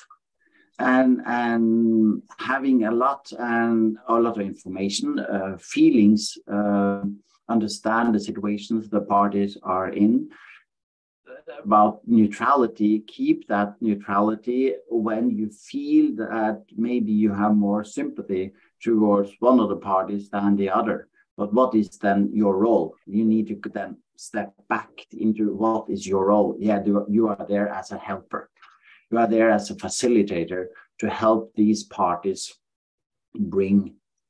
and and having a lot and a lot of information, uh, feelings, uh, understand the situations the parties are in. About neutrality, keep that neutrality when you feel that maybe you have more sympathy towards one of the parties than the other. But what is then your role? You need to then step back into what is your role. Yeah, you are there as a helper. You are there as a facilitator to help these parties bring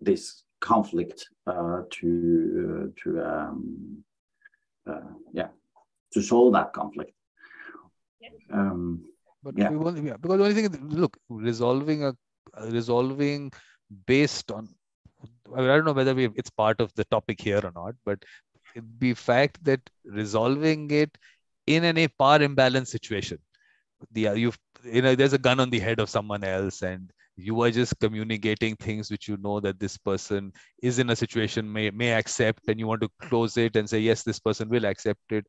this conflict uh, to, uh, to um, uh, yeah. to solve that conflict. Um, but yeah. we won't, yeah, because the only thing, look, resolving a resolving based on, I don't know whether we, it's part of the topic here or not, but the fact that resolving it in an a power imbalance situation, the you've you know there's a gun on the head of someone else, and you are just communicating things which you know that this person is in a situation may, may accept, and you want to close it and say, yes, this person will accept it.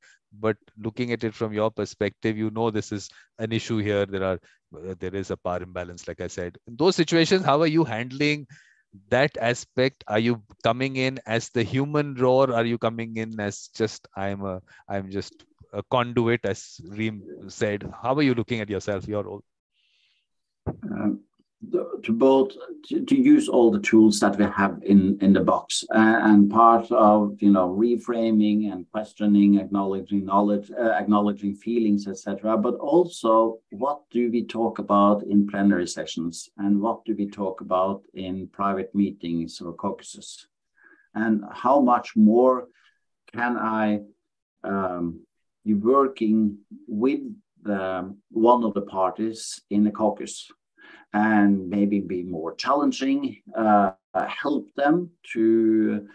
But looking at it from your perspective, you know, this is an issue here. There are, there is a power imbalance, like I said. In those situations, how are you handling that aspect? Are you coming in as the human Roar? Are you coming in as just, I'm a, I'm just a conduit, as Reem said? How are you looking at yourself, your role? Um. To both to, to use all the tools that we have in in the box, uh, and part of you know reframing and questioning, acknowledging knowledge, uh, acknowledging feelings, et cetera. But also, what do we talk about in plenary sessions, and what do we talk about in private meetings or caucuses, and how much more can I um, be working with the, one of the parties in the caucus? and maybe be more challenging, uh, help them to,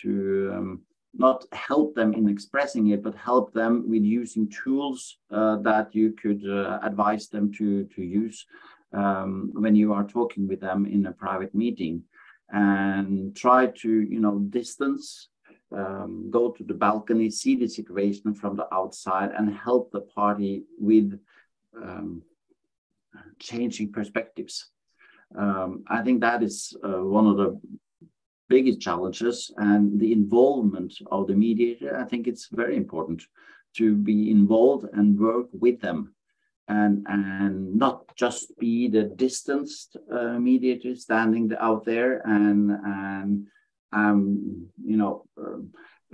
to um, not help them in expressing it, but help them with using tools uh, that you could uh, advise them to, to use um, when you are talking with them in a private meeting. And try to, you know, distance, um, go to the balcony, see the situation from the outside, and help the party with um, changing perspectives. Um, I think that is uh, one of the biggest challenges, and the involvement of the mediator. I think it's very important to be involved and work with them, and and not just be the distanced uh, mediator standing out there and and um, you know uh,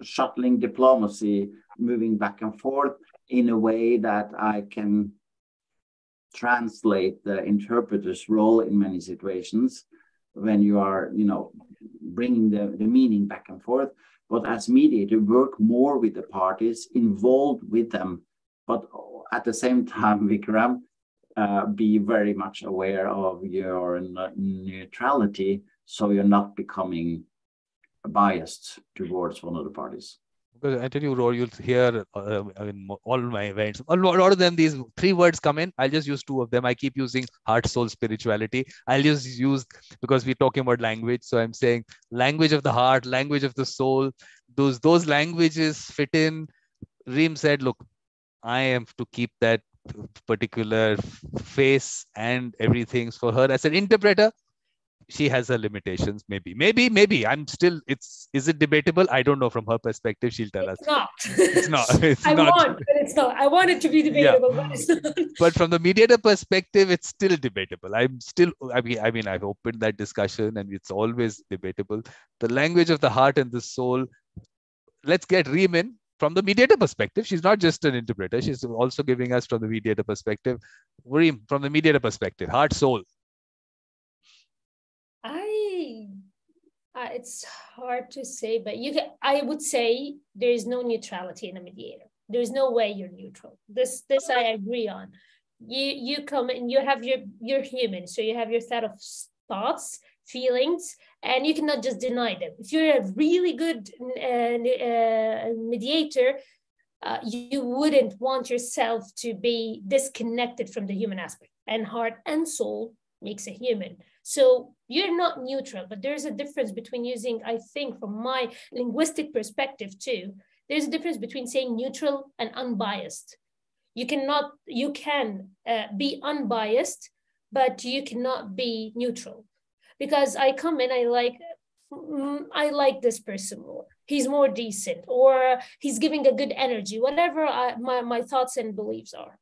shuttling diplomacy, moving back and forth in a way that I can translate the interpreter's role in many situations when you are, you know, bringing the, the meaning back and forth. But as mediator, work more with the parties, involved with them, but at the same time, Vikram, uh, be very much aware of your neutrality, so you're not becoming biased towards one of the parties. Because I tell you, Roar, you'll hear uh, in all my events, a lot of them, these three words come in. I'll just use two of them. I keep using heart, soul, spirituality. I'll just use, because we're talking about language. So I'm saying language of the heart, language of the soul. Those, those languages fit in. Reem said, look, I am to keep that particular face and everything for her. As an interpreter, she has her limitations. Maybe, maybe, maybe. I'm still, it's, is it debatable? I don't know. From her perspective, she'll tell it's us. Not. It's not. It's I not. want, but it's not. I want it to be debatable, yeah. but it's not. But from the mediator perspective, it's still debatable. I'm still, I mean, I mean, I've opened that discussion, and it's always debatable. The language of the heart and the soul. Let's get Reem in. From the mediator perspective, she's not just an interpreter. She's also giving us from the mediator perspective. Reem, from the mediator perspective, heart, soul. I, uh, it's hard to say, but you can, I would say there is no neutrality in a mediator. There is no way you're neutral. This, this I agree on. You, you come and you have your, you're human. So you have your set of thoughts, feelings, and you cannot just deny them. If you're a really good uh, uh, mediator, uh, you wouldn't want yourself to be disconnected from the human aspect. And heart and soul makes a human. So you're not neutral, but there's a difference between using, I think, from my linguistic perspective too, there's a difference between saying neutral and unbiased. You cannot, you can uh, be unbiased, but you cannot be neutral. Because I come in, I like, I like this person more. He's more decent, or he's giving a good energy, whatever I, my, my thoughts and beliefs are.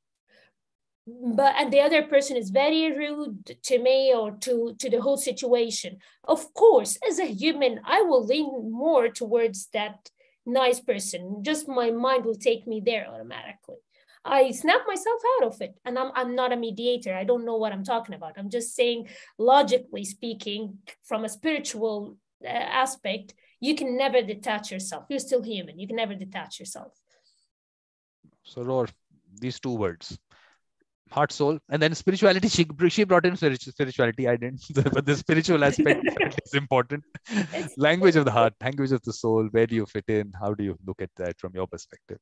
But and the other person is very rude to me or to, to the whole situation. Of course, as a human, I will lean more towards that nice person. Just my mind will take me there automatically. I snap myself out of it, and I'm, I'm not a mediator. I don't know what I'm talking about. I'm just saying, logically speaking, from a spiritual uh, aspect, you can never detach yourself. You're still human. You can never detach yourself. So, Roar, these two words, heart, soul, and then spirituality. She, she brought in spirituality. I didn't, but the spiritual aspect is important. It's language of the heart, language of the soul. Where do you fit in? How do you look at that from your perspective?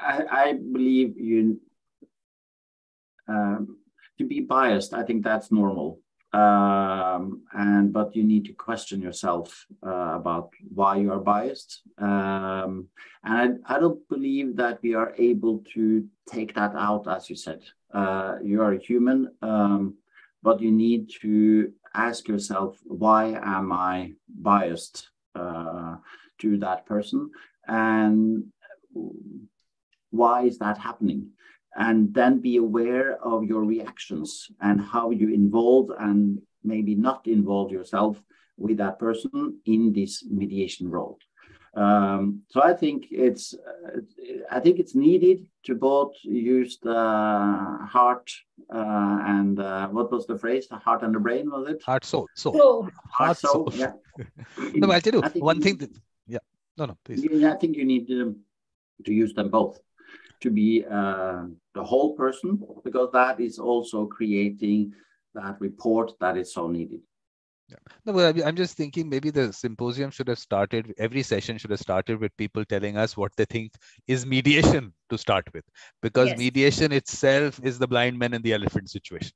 I, I believe you um, to be biased. I think that's normal, um, and but you need to question yourself uh, about why you are biased. Um, and I, I don't believe that we are able to take that out, as you said. Uh, you are a human, um, but you need to ask yourself, why am I biased uh, to that person, and why is that happening? And then be aware of your reactions and how you involve and maybe not involve yourself with that person in this mediation role. Um, so I think it's uh, I think it's needed to both use the heart uh, and uh, what was the phrase? The heart and the brain, was it? Heart, soul, soul. soul. Heart, heart, soul. soul. Yeah. No, I'll tell you one thing. That, yeah. No, no. Please. Yeah, I think you need to. Um, to use them both. to be uh, the whole person, because that is also creating that report that is so needed. Yeah. No, well, I'm just thinking maybe the symposium should have started, every session should have started with people telling us what they think is mediation to start with, because yes. mediation itself is the blind man and the elephant situation.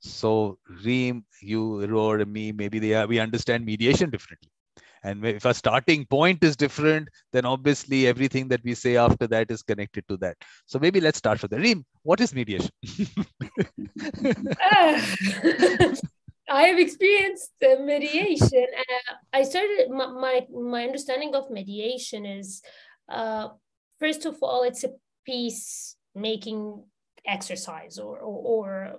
So Reem, you, Roar, me, maybe they are, we understand mediation differently. And if our starting point is different, then obviously everything that we say after that is connected to that. So maybe let's start with that. Reem, what is mediation? uh. I have experienced uh, mediation. Uh, I started my, my my understanding of mediation is, uh, first of all, it's a peace making exercise, or or, or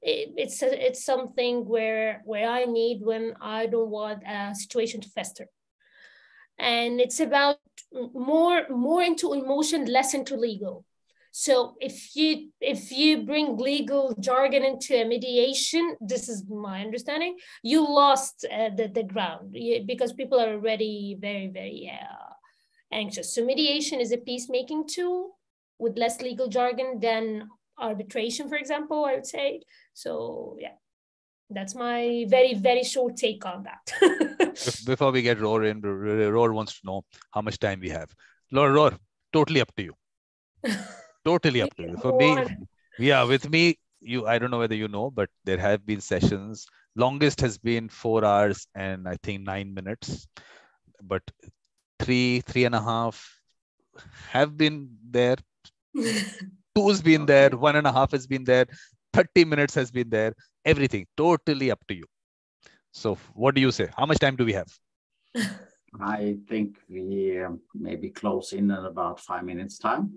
it, it's a, it's something where where I need when I don't want a situation to fester, and it's about more more into emotion, less into legal. So if you if you bring legal jargon into a mediation, this is my understanding, you lost uh, the, the ground, you, because people are already very, very uh, anxious. So mediation is a peacemaking tool with less legal jargon than arbitration, for example, I would say. So yeah, that's my very, very short take on that. Before we get Roar in, Roar wants to know how much time we have. Roar, Roar, totally up to you. Totally up to you. For me, yeah, with me, you, I don't know whether you know, but there have been sessions. Longest has been four hours and I think nine minutes, but three, three and a half have been there. Two's been there. One and a half has been there. thirty minutes has been there. Everything totally up to you. So what do you say? How much time do we have? I think we um, maybe close in at about five minutes time.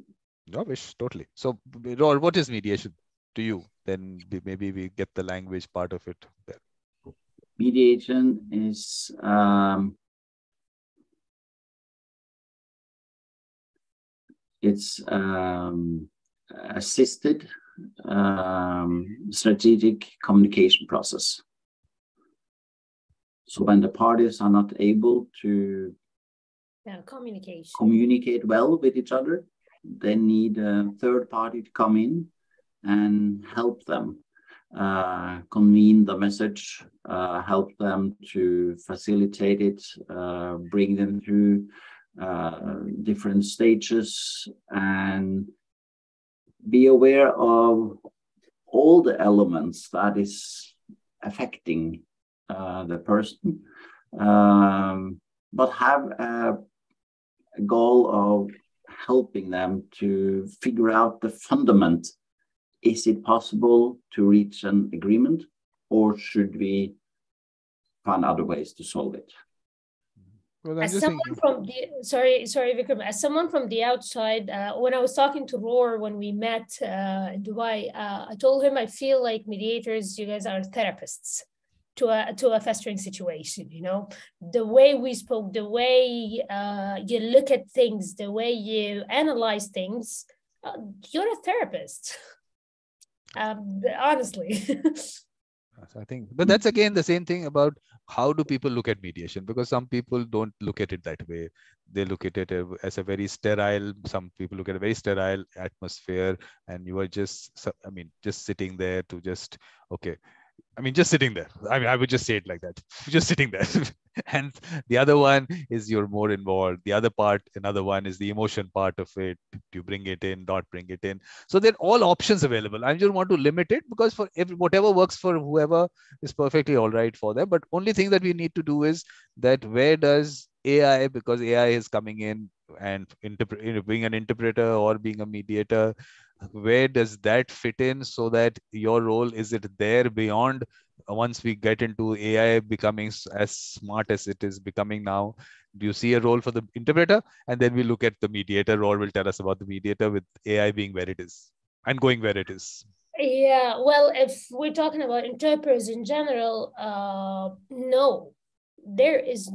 No wish, totally. So, Roar, what is mediation to you? Then maybe we get the language part of it there. Mediation is um, it's um, assisted um, strategic communication process. So when the parties are not able to yeah, communicate communicate well with each other, they need a third party to come in and help them uh, convene the message, uh, help them to facilitate it, uh, bring them through uh, different stages, and be aware of all the elements that is affecting uh, the person, um, but have a goal of helping them to figure out the fundament. Is it possible to reach an agreement, or should we find other ways to solve it? Well, as someone thinking... from the sorry, sorry, Vikram, as someone from the outside, uh, when I was talking to Roar when we met uh, in Dubai, uh, I told him I feel like mediators, you guys are therapists to a to a festering situation. You know, the way we spoke, the way uh, you look at things, the way you analyze things, uh, you're a therapist. Um, honestly. I think, but that's again the same thing about how do people look at mediation, because some people don't look at it that way. They look at it as a very sterile, some people look at a very sterile atmosphere, and you are just, I mean, just sitting there to just, okay, I mean, just sitting there. I mean, I would just say it like that. Just sitting there. And the other one is you're more involved. The other part, another one is the emotion part of it. You bring it in, not bring it in. So there are all options available. I just want to limit it because for every, whatever works for whoever is perfectly all right for them. But only thing that we need to do is that where does A I, because A I is coming in and interpret, being an interpreter or being a mediator, where does that fit in so that your role, is it there beyond once we get into A I becoming as smart as it is becoming now? Do you see a role for the interpreter? And then we look at the mediator, or will tell us about the mediator with A I being where it is and going where it is. Yeah, well, if we're talking about interpreters in general, uh, no, there is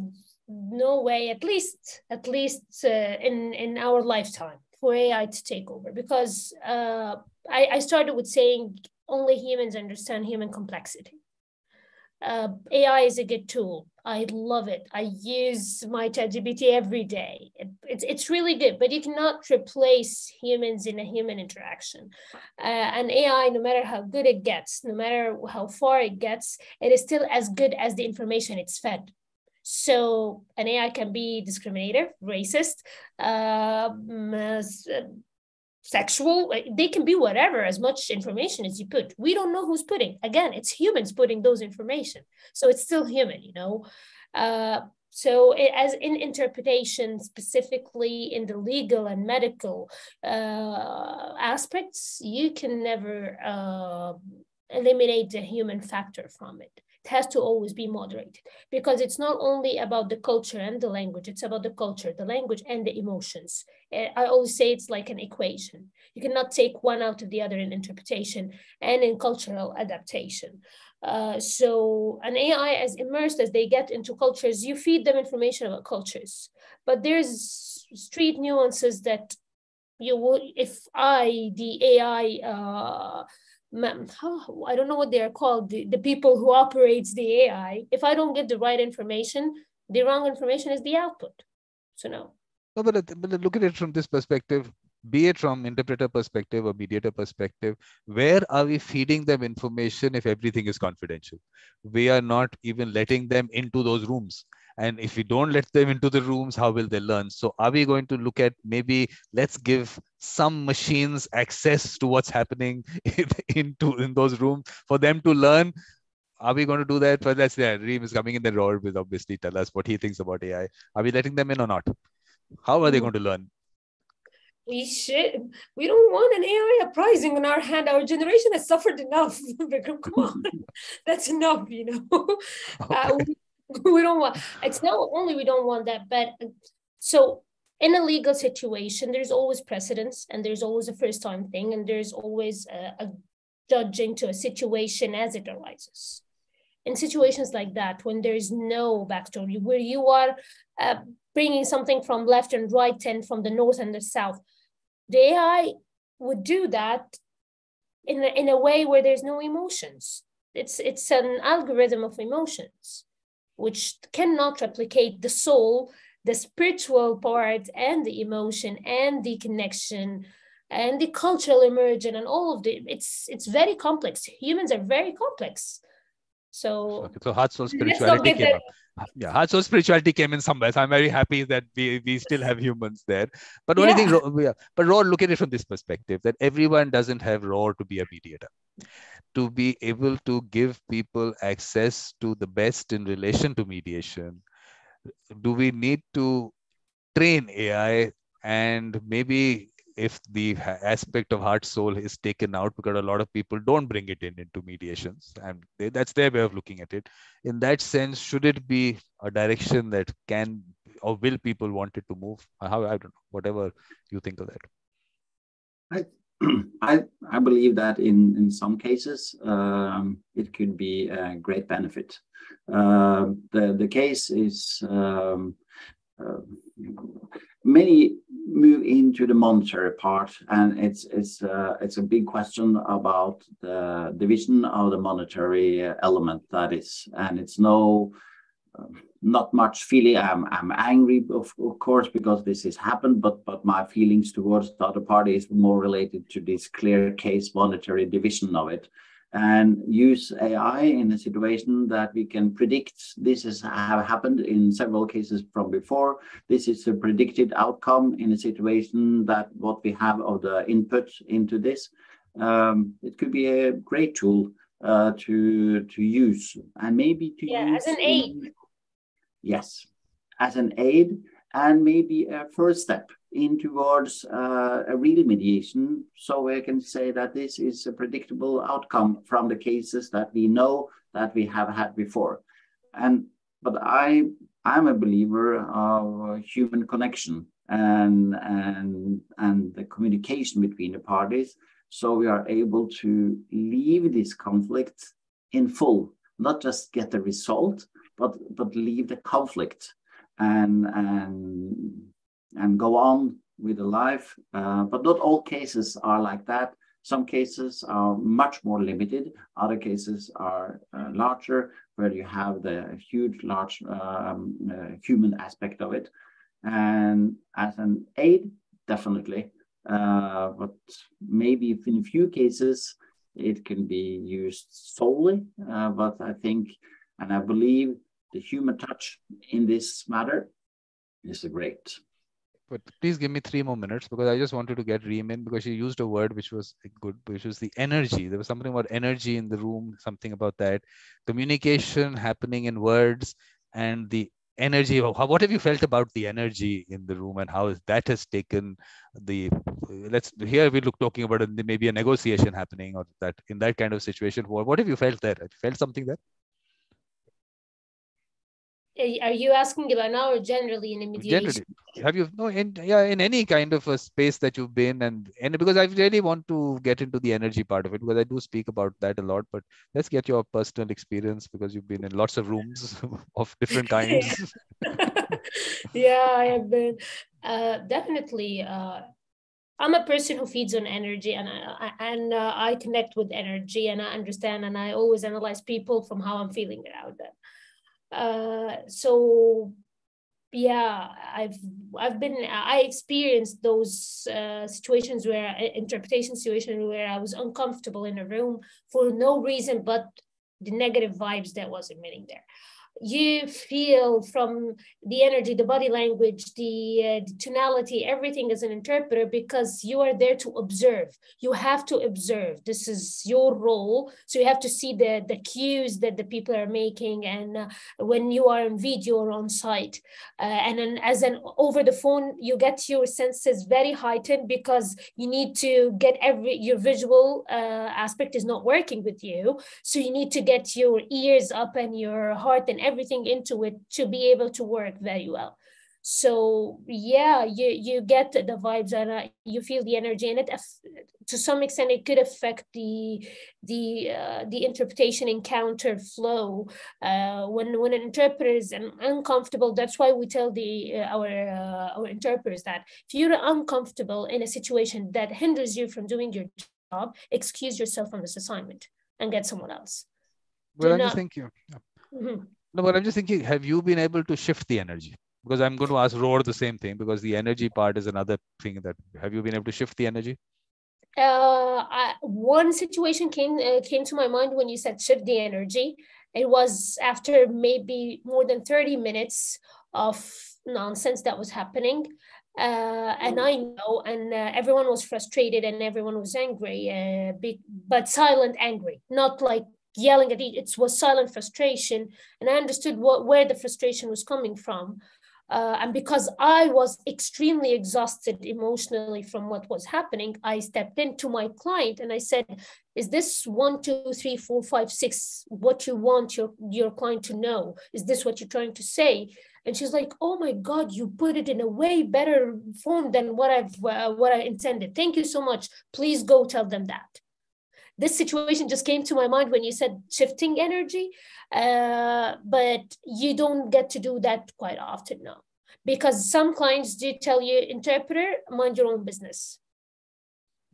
no way, at least, at least uh, in, in our lifetime, for A I to take over, because uh, I, I started with saying only humans understand human complexity. Uh, A I is a good tool. I love it. I use my ChatGPT every day. It, it's, it's really good, but you cannot replace humans in a human interaction. Uh, and A I, no matter how good it gets, no matter how far it gets, it is still as good as the information it's fed. So an A I can be discriminative, racist, uh, sexual. They can be whatever, as much information as you put. We don't know who's putting. Again, it's humans putting those information. So it's still human, you know. Uh, so it, as in interpretation, specifically in the legal and medical uh, aspects, you can never uh, eliminate the human factor from it. It has to always be moderated, because it's not only about the culture and the language, it's about the culture, the language, and the emotions. I always say it's like an equation. You cannot take one out of the other in interpretation and in cultural adaptation. Uh, so an A I, as immersed as they get into cultures, you feed them information about cultures, but there's street nuances that you will, if I, the A I, uh, I don't know what they are called, the, the people who operates the A I, if I don't get the right information, the wrong information is the output. So no. No, but, but look at it from this perspective, be it from interpreter perspective or mediator perspective, where are we feeding them information if everything is confidential? We are not even letting them into those rooms. And if we don't let them into the rooms, how will they learn? So are we going to look at maybe let's give some machines access to what's happening in, into, in those rooms for them to learn? Are we going to do that? But that's there. Reem is coming in the roar will obviously tell us what he thinks about A I. Are we letting them in or not? How are they going to learn? We should. We don't want an A I uprising on our hand. Our generation has suffered enough. Come on. That's enough, you know. Okay. Uh, we We don't want, it's not only we don't want that, but so in a legal situation, there's always precedence and there's always a first time thing. And there's always a, a judging to a situation as it arises. In situations like that, when there is no backstory, where you are uh, bringing something from left and right and from the north and the south, the A I would do that in a, in a way where there's no emotions. It's, it's an algorithm of emotions, which cannot replicate the soul, the spiritual part, and the emotion, and the connection, and the cultural immersion, and all of the, it's it's very complex. Humans are very complex. So, okay, so heart, soul, spirituality came up. Yeah, heart, soul, spirituality came in somewhere. So I'm very happy that we, we still have humans there. But only yeah. thing, but Roar, look at it from this perspective, that everyone doesn't have Roar to be a mediator, to be able to give people access to the best in relation to mediation. Do we need to train A I? And maybe if the aspect of heart soul is taken out, because a lot of people don't bring it in into mediations, and they, that's their way of looking at it. In that sense, should it be a direction that can or will people want it to move? How, I don't know, whatever you think of that. I, I, I believe that in, in some cases, um, it could be a great benefit. Uh, the, the case is... Um, Uh, many move into the monetary part, and it's it's uh, it's a big question about the division of the monetary element that is, and it's no uh, not much feeling. I'm I'm angry, of, of course, because this has happened, but but my feelings towards the other party is more related to this clear case monetary division of it. And use A I in a situation that we can predict this has have happened in several cases from before. This is a predicted outcome in a situation that what we have of the input into this. Um, it could be a great tool uh, to to use, and maybe to yeah, use as an aid. In, yes, as an aid, and maybe a first step in towards uh, a real mediation, so we can say that this is a predictable outcome from the cases that we know that we have had before. And but I I'm a believer of human connection and and and the communication between the parties, so we are able to leave this conflict in full, not just get the result, but but leave the conflict and and and go on with the life. Uh, but not all cases are like that. Some cases are much more limited. Other cases are uh, uh, larger, where you have the huge, large um, uh, human aspect of it. And as an aid, definitely. Uh, but maybe in a few cases, it can be used solely. Uh, but I think, and I believe, the human touch in this matter is great. But please give me three more minutes, because I just wanted to get Reem in, because she used a word which was good, which was the energy. There was something about energy in the room, something about that. Communication happening in words and the energy. What have you felt about the energy in the room, and how that has taken the, let's, here we look talking about maybe a negotiation happening or that in that kind of situation. What have you felt there? Have you felt something there? Are you asking about now or generally in a mediation? Generally. Have you, no, in, yeah, in any kind of a space that you've been, and, and because I really want to get into the energy part of it, because I do speak about that a lot, but let's get your personal experience, because you've been in lots of rooms of different kinds. Yeah, I have been. Uh, definitely. Uh, I'm a person who feeds on energy, and I, and uh, I connect with energy, and I understand, and I always analyze people from how I'm feeling around them. Uh, so yeah, I've, I've been, I experienced those uh, situations where interpretation situation where I was uncomfortable in a room for no reason, but the negative vibes that was emitting there. You feel from the energy, the body language, the, uh, the tonality, everything as an interpreter, because you are there to observe. You have to observe. This is your role. So you have to see the, the cues that the people are making. And uh, when you are on video or on site, uh, and then as an over the phone, you get your senses very heightened, because you need to get every, your visual uh, aspect is not working with you. So you need to get your ears up and your heart and everything into it to be able to work very well. So yeah, you you get the vibes, and uh, you feel the energy, and it to some extent it could affect the the uh, the interpretation encounter flow. Uh, when when an interpreter is uncomfortable, that's why we tell the uh, our uh, our interpreters that if you're uncomfortable in a situation that hinders you from doing your job, excuse yourself from this assignment and get someone else. Well, I thank you. Yeah. Mm-hmm. No, but I'm just thinking, have you been able to shift the energy? Because I'm going to ask Roar the same thing, because the energy part is another thing that, have you been able to shift the energy? Uh, I, one situation came, uh, came to my mind when you said shift the energy. It was after maybe more than thirty minutes of nonsense that was happening. Uh, and I know, and uh, everyone was frustrated and everyone was angry, uh, be, but silent angry, not like yelling at each, it was silent frustration, and I understood what where the frustration was coming from, uh, and because I was extremely exhausted emotionally from what was happening, I stepped into my client and I said, is this one, two, three, four, five, six, what you want your, your client to know? Is this what you're trying to say? And she's like, oh my God, you put it in a way better form than what I've uh, what I intended. Thank you so much. Please go tell them that. This situation just came to my mind when you said shifting energy, uh, but you don't get to do that quite often now, because some clients do tell you, interpreter, mind your own business.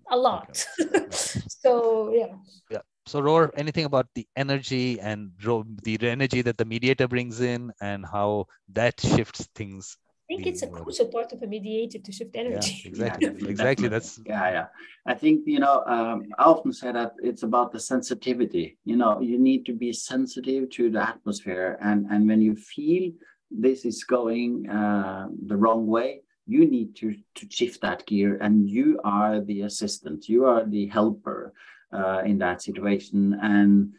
A lot. Okay. So, yeah. Yeah. So, Roar, anything about the energy and the energy that the mediator brings in and how that shifts things? I think it's a crucial part of a mediator to shift energy. Yeah, exactly. Yeah, exactly. That's yeah, yeah. I think, you know, um, I often say that it's about the sensitivity. You know, you need to be sensitive to the atmosphere, and and when you feel this is going uh, the wrong way, you need to to shift that gear. And you are the assistant. You are the helper uh, in that situation, and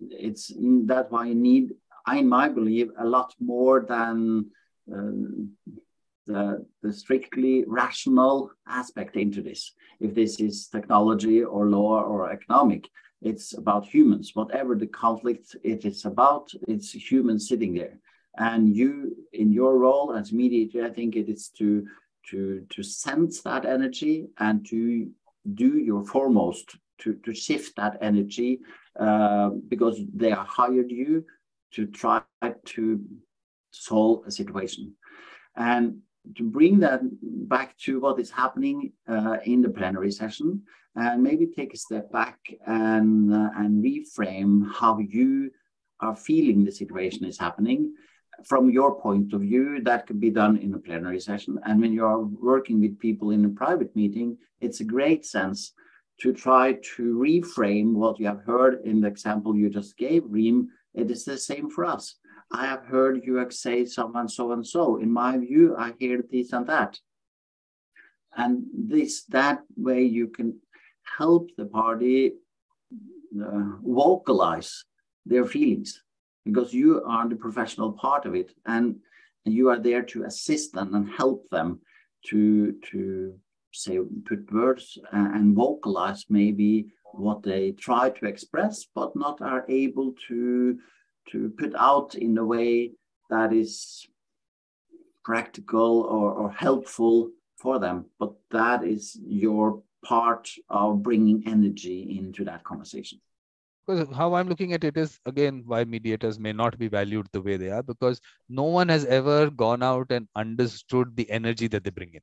it's that's why you need, I in my belief, a lot more than Uh, the, the strictly rational aspect into this. If this is technology or law or economic, it's about humans. Whatever the conflict it is about, it's humans sitting there. And you, in your role as mediator, I think it is to to to sense that energy and to do your foremost to to shift that energy, uh, because they are hired you to try to solve a situation. And to bring that back to what is happening uh, in the plenary session, and maybe take a step back and uh, and reframe how you are feeling the situation is happening. From your point of view, that could be done in a plenary session. And when you are working with people in a private meeting, it's a great sense to try to reframe what you have heard in the example you just gave, Reem. It is the same for us. I have heard you say someone so and so. In my view, I hear this and that. And this that way you can help the party uh, vocalize their feelings, because you are the professional part of it, and, and you are there to assist them and help them to, to say, put words and vocalize maybe what they try to express, but not are able to, to put out in a way that is practical or, or helpful for them. But that is your part of bringing energy into that conversation. Because how I'm looking at it is, again, why mediators may not be valued the way they are, because no one has ever gone out and understood the energy that they bring in.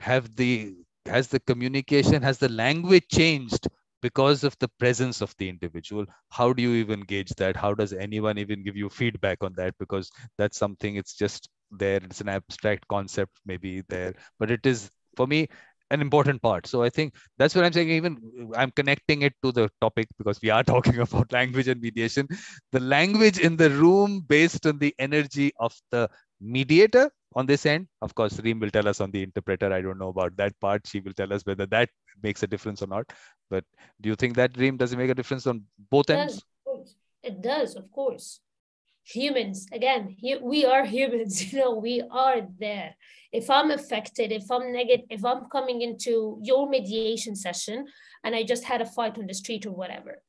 Have the, has the communication, has the language changed because of the presence of the individual? How do you even gauge that? How does anyone even give you feedback on that? Because that's something, it's just there. It's an abstract concept maybe there, but it is, for me, an important part. So I think that's what I'm saying. Even I'm connecting it to the topic because we are talking about language and mediation. The language in the room based on the energy of the mediator on this end. Of course, Reem will tell us on the interpreter. I don't know about that part. She will tell us whether that makes a difference or not. But do you think that, Reem, does it make a difference on both it ends? Does, it does, of course. Humans, again, we are humans, you know, we are there. If I'm affected, if I'm negative, if I'm coming into your mediation session and I just had a fight on the street or whatever,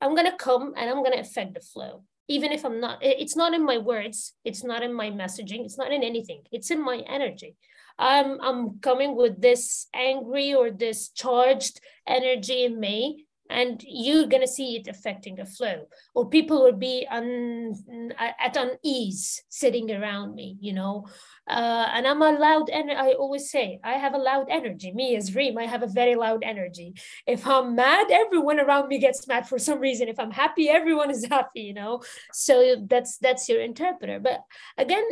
I'm going to come and I'm going to affect the flow. Even if I'm not, it's not in my words, it's not in my messaging, it's not in anything, it's in my energy. I'm, I'm coming with this angry or this charged energy in me, and you're going to see it affecting the flow, or people will be un, at unease sitting around me, you know, uh, and I'm a loud, and I always say, I have a loud energy, me as Reem, I have a very loud energy. If I'm mad, everyone around me gets mad for some reason. If I'm happy, everyone is happy, you know, so that's, that's your interpreter. But again,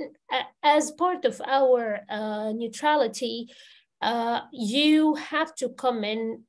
as part of our uh, neutrality, uh, you have to come in,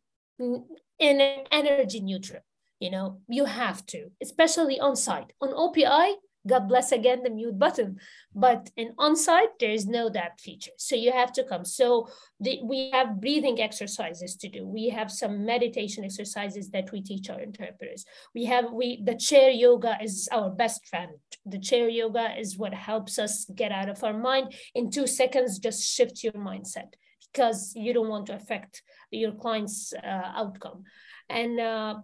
in an energy neutral, you know, you have to, especially on site. On O P I, God bless again the mute button, but in on site, there is no that feature. So you have to come. So the, we have breathing exercises to do. We have some meditation exercises that we teach our interpreters. We have, we the chair yoga is our best friend. The chair yoga is what helps us get out of our mind. In two seconds, just shift your mindset, because you don't want to affect your client's uh, outcome. And uh,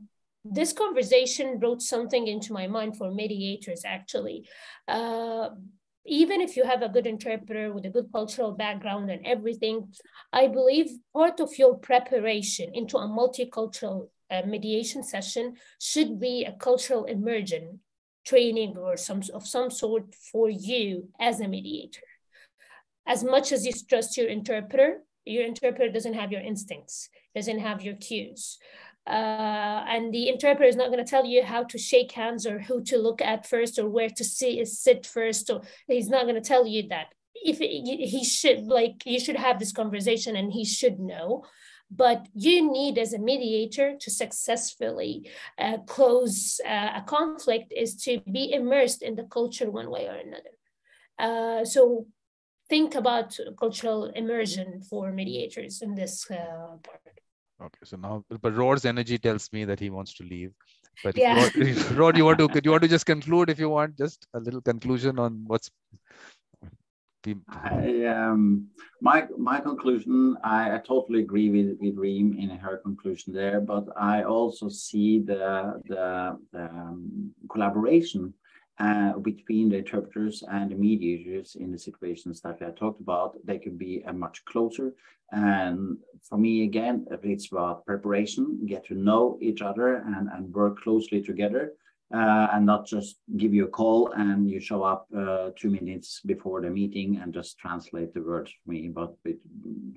this conversation brought something into my mind for mediators, actually. Uh, even if you have a good interpreter with a good cultural background and everything, I believe part of your preparation into a multicultural uh, mediation session should be a cultural immersion training or some of some sort for you as a mediator. As much as you trust your interpreter, your interpreter doesn't have your instincts, doesn't have your cues. Uh, and the interpreter is not going to tell you how to shake hands or who to look at first or where to see, sit first. Or he's not going to tell you that. If it, he should, like, you should have this conversation and he should know. But you need, as a mediator, to successfully uh, close uh, a conflict is to be immersed in the culture one way or another. Uh, so think about cultural immersion for mediators in this uh, part. Okay, so now, but Roar's energy tells me that he wants to leave. But yeah. Roar, Roar, you want to you want to just conclude if you want, just a little conclusion on what's. I, um, my my conclusion, I, I totally agree with with Reem in her conclusion there, but I also see the the, the um, collaboration Uh, between the interpreters and the mediators in the situations that we have talked about. They could be uh, much closer. And for me, again, it's about preparation, get to know each other and, and work closely together uh, and not just give you a call and you show up uh, two minutes before the meeting and just translate the words for me, but with,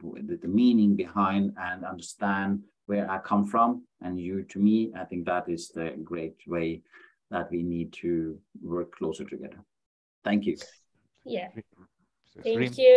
with the meaning behind and understand where I come from and you to me. I think that is the great way that we need to work closer together. Thank you. Yeah. Thank you.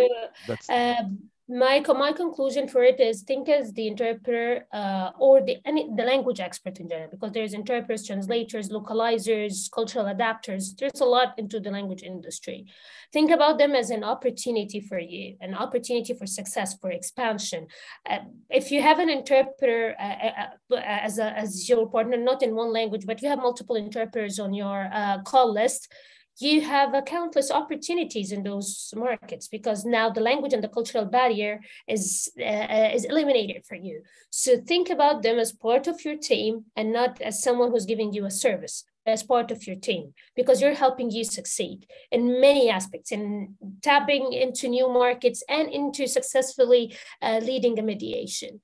Uh, Michael, my conclusion for it is think as the interpreter uh, or the any, the language expert in general, because there's interpreters, translators, localizers, cultural adapters. There's a lot into the language industry. Think about them as an opportunity for you, an opportunity for success, for expansion. Uh, if you have an interpreter uh, uh, as, a, as your partner, not in one language, but you have multiple interpreters on your uh, call list, you have uh, countless opportunities in those markets because now the language and the cultural barrier is uh, is eliminated for you. So think about them as part of your team and not as someone who's giving you a service, as part of your team, because you're helping you succeed in many aspects, in tapping into new markets and into successfully uh, leading a mediation.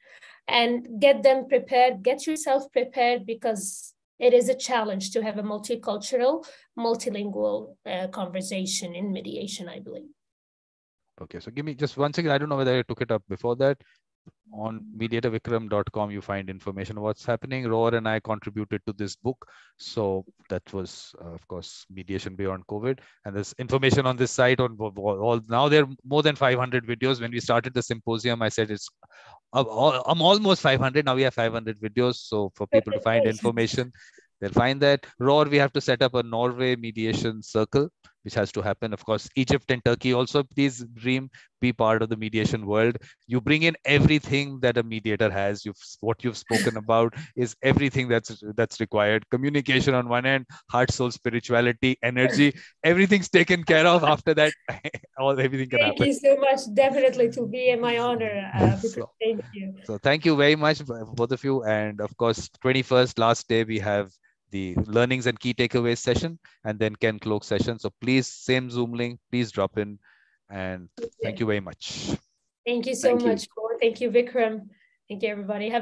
And get them prepared, get yourself prepared, because it is a challenge to have a multicultural, multilingual uh, conversation in mediation, I believe. Okay, so give me just one second. I don't know whether I took it up before that. On mediator vikram dot com, you find information on what's happening. Roar and I contributed to this book. So that was, uh, of course, Mediation Beyond COVID. And there's information on this site. On all now there are more than five hundred videos. When we started the symposium, I said it's I'm almost five hundred. Now we have five hundred videos. So for people to find information, they'll find that. Roar, we have to set up a Norway mediation circle, which has to happen. Of course, Egypt and Turkey also, please dream, be part of the mediation world. You bring in everything that a mediator has. You've, what you've spoken about is everything that's that's required. Communication on one end, heart, soul, spirituality, energy, everything's taken care of. After that, all everything can happen. Thank you so much. Definitely to be in my honor. Uh, so, thank you. So thank you very much, both of you. And of course, twenty-first, last day, we have the learnings and key takeaways session, and then Ken Cloke session. So please, same Zoom link, please drop in. And thank you very much. Thank you so much. Thank you, Vikram. Thank you, everybody. Have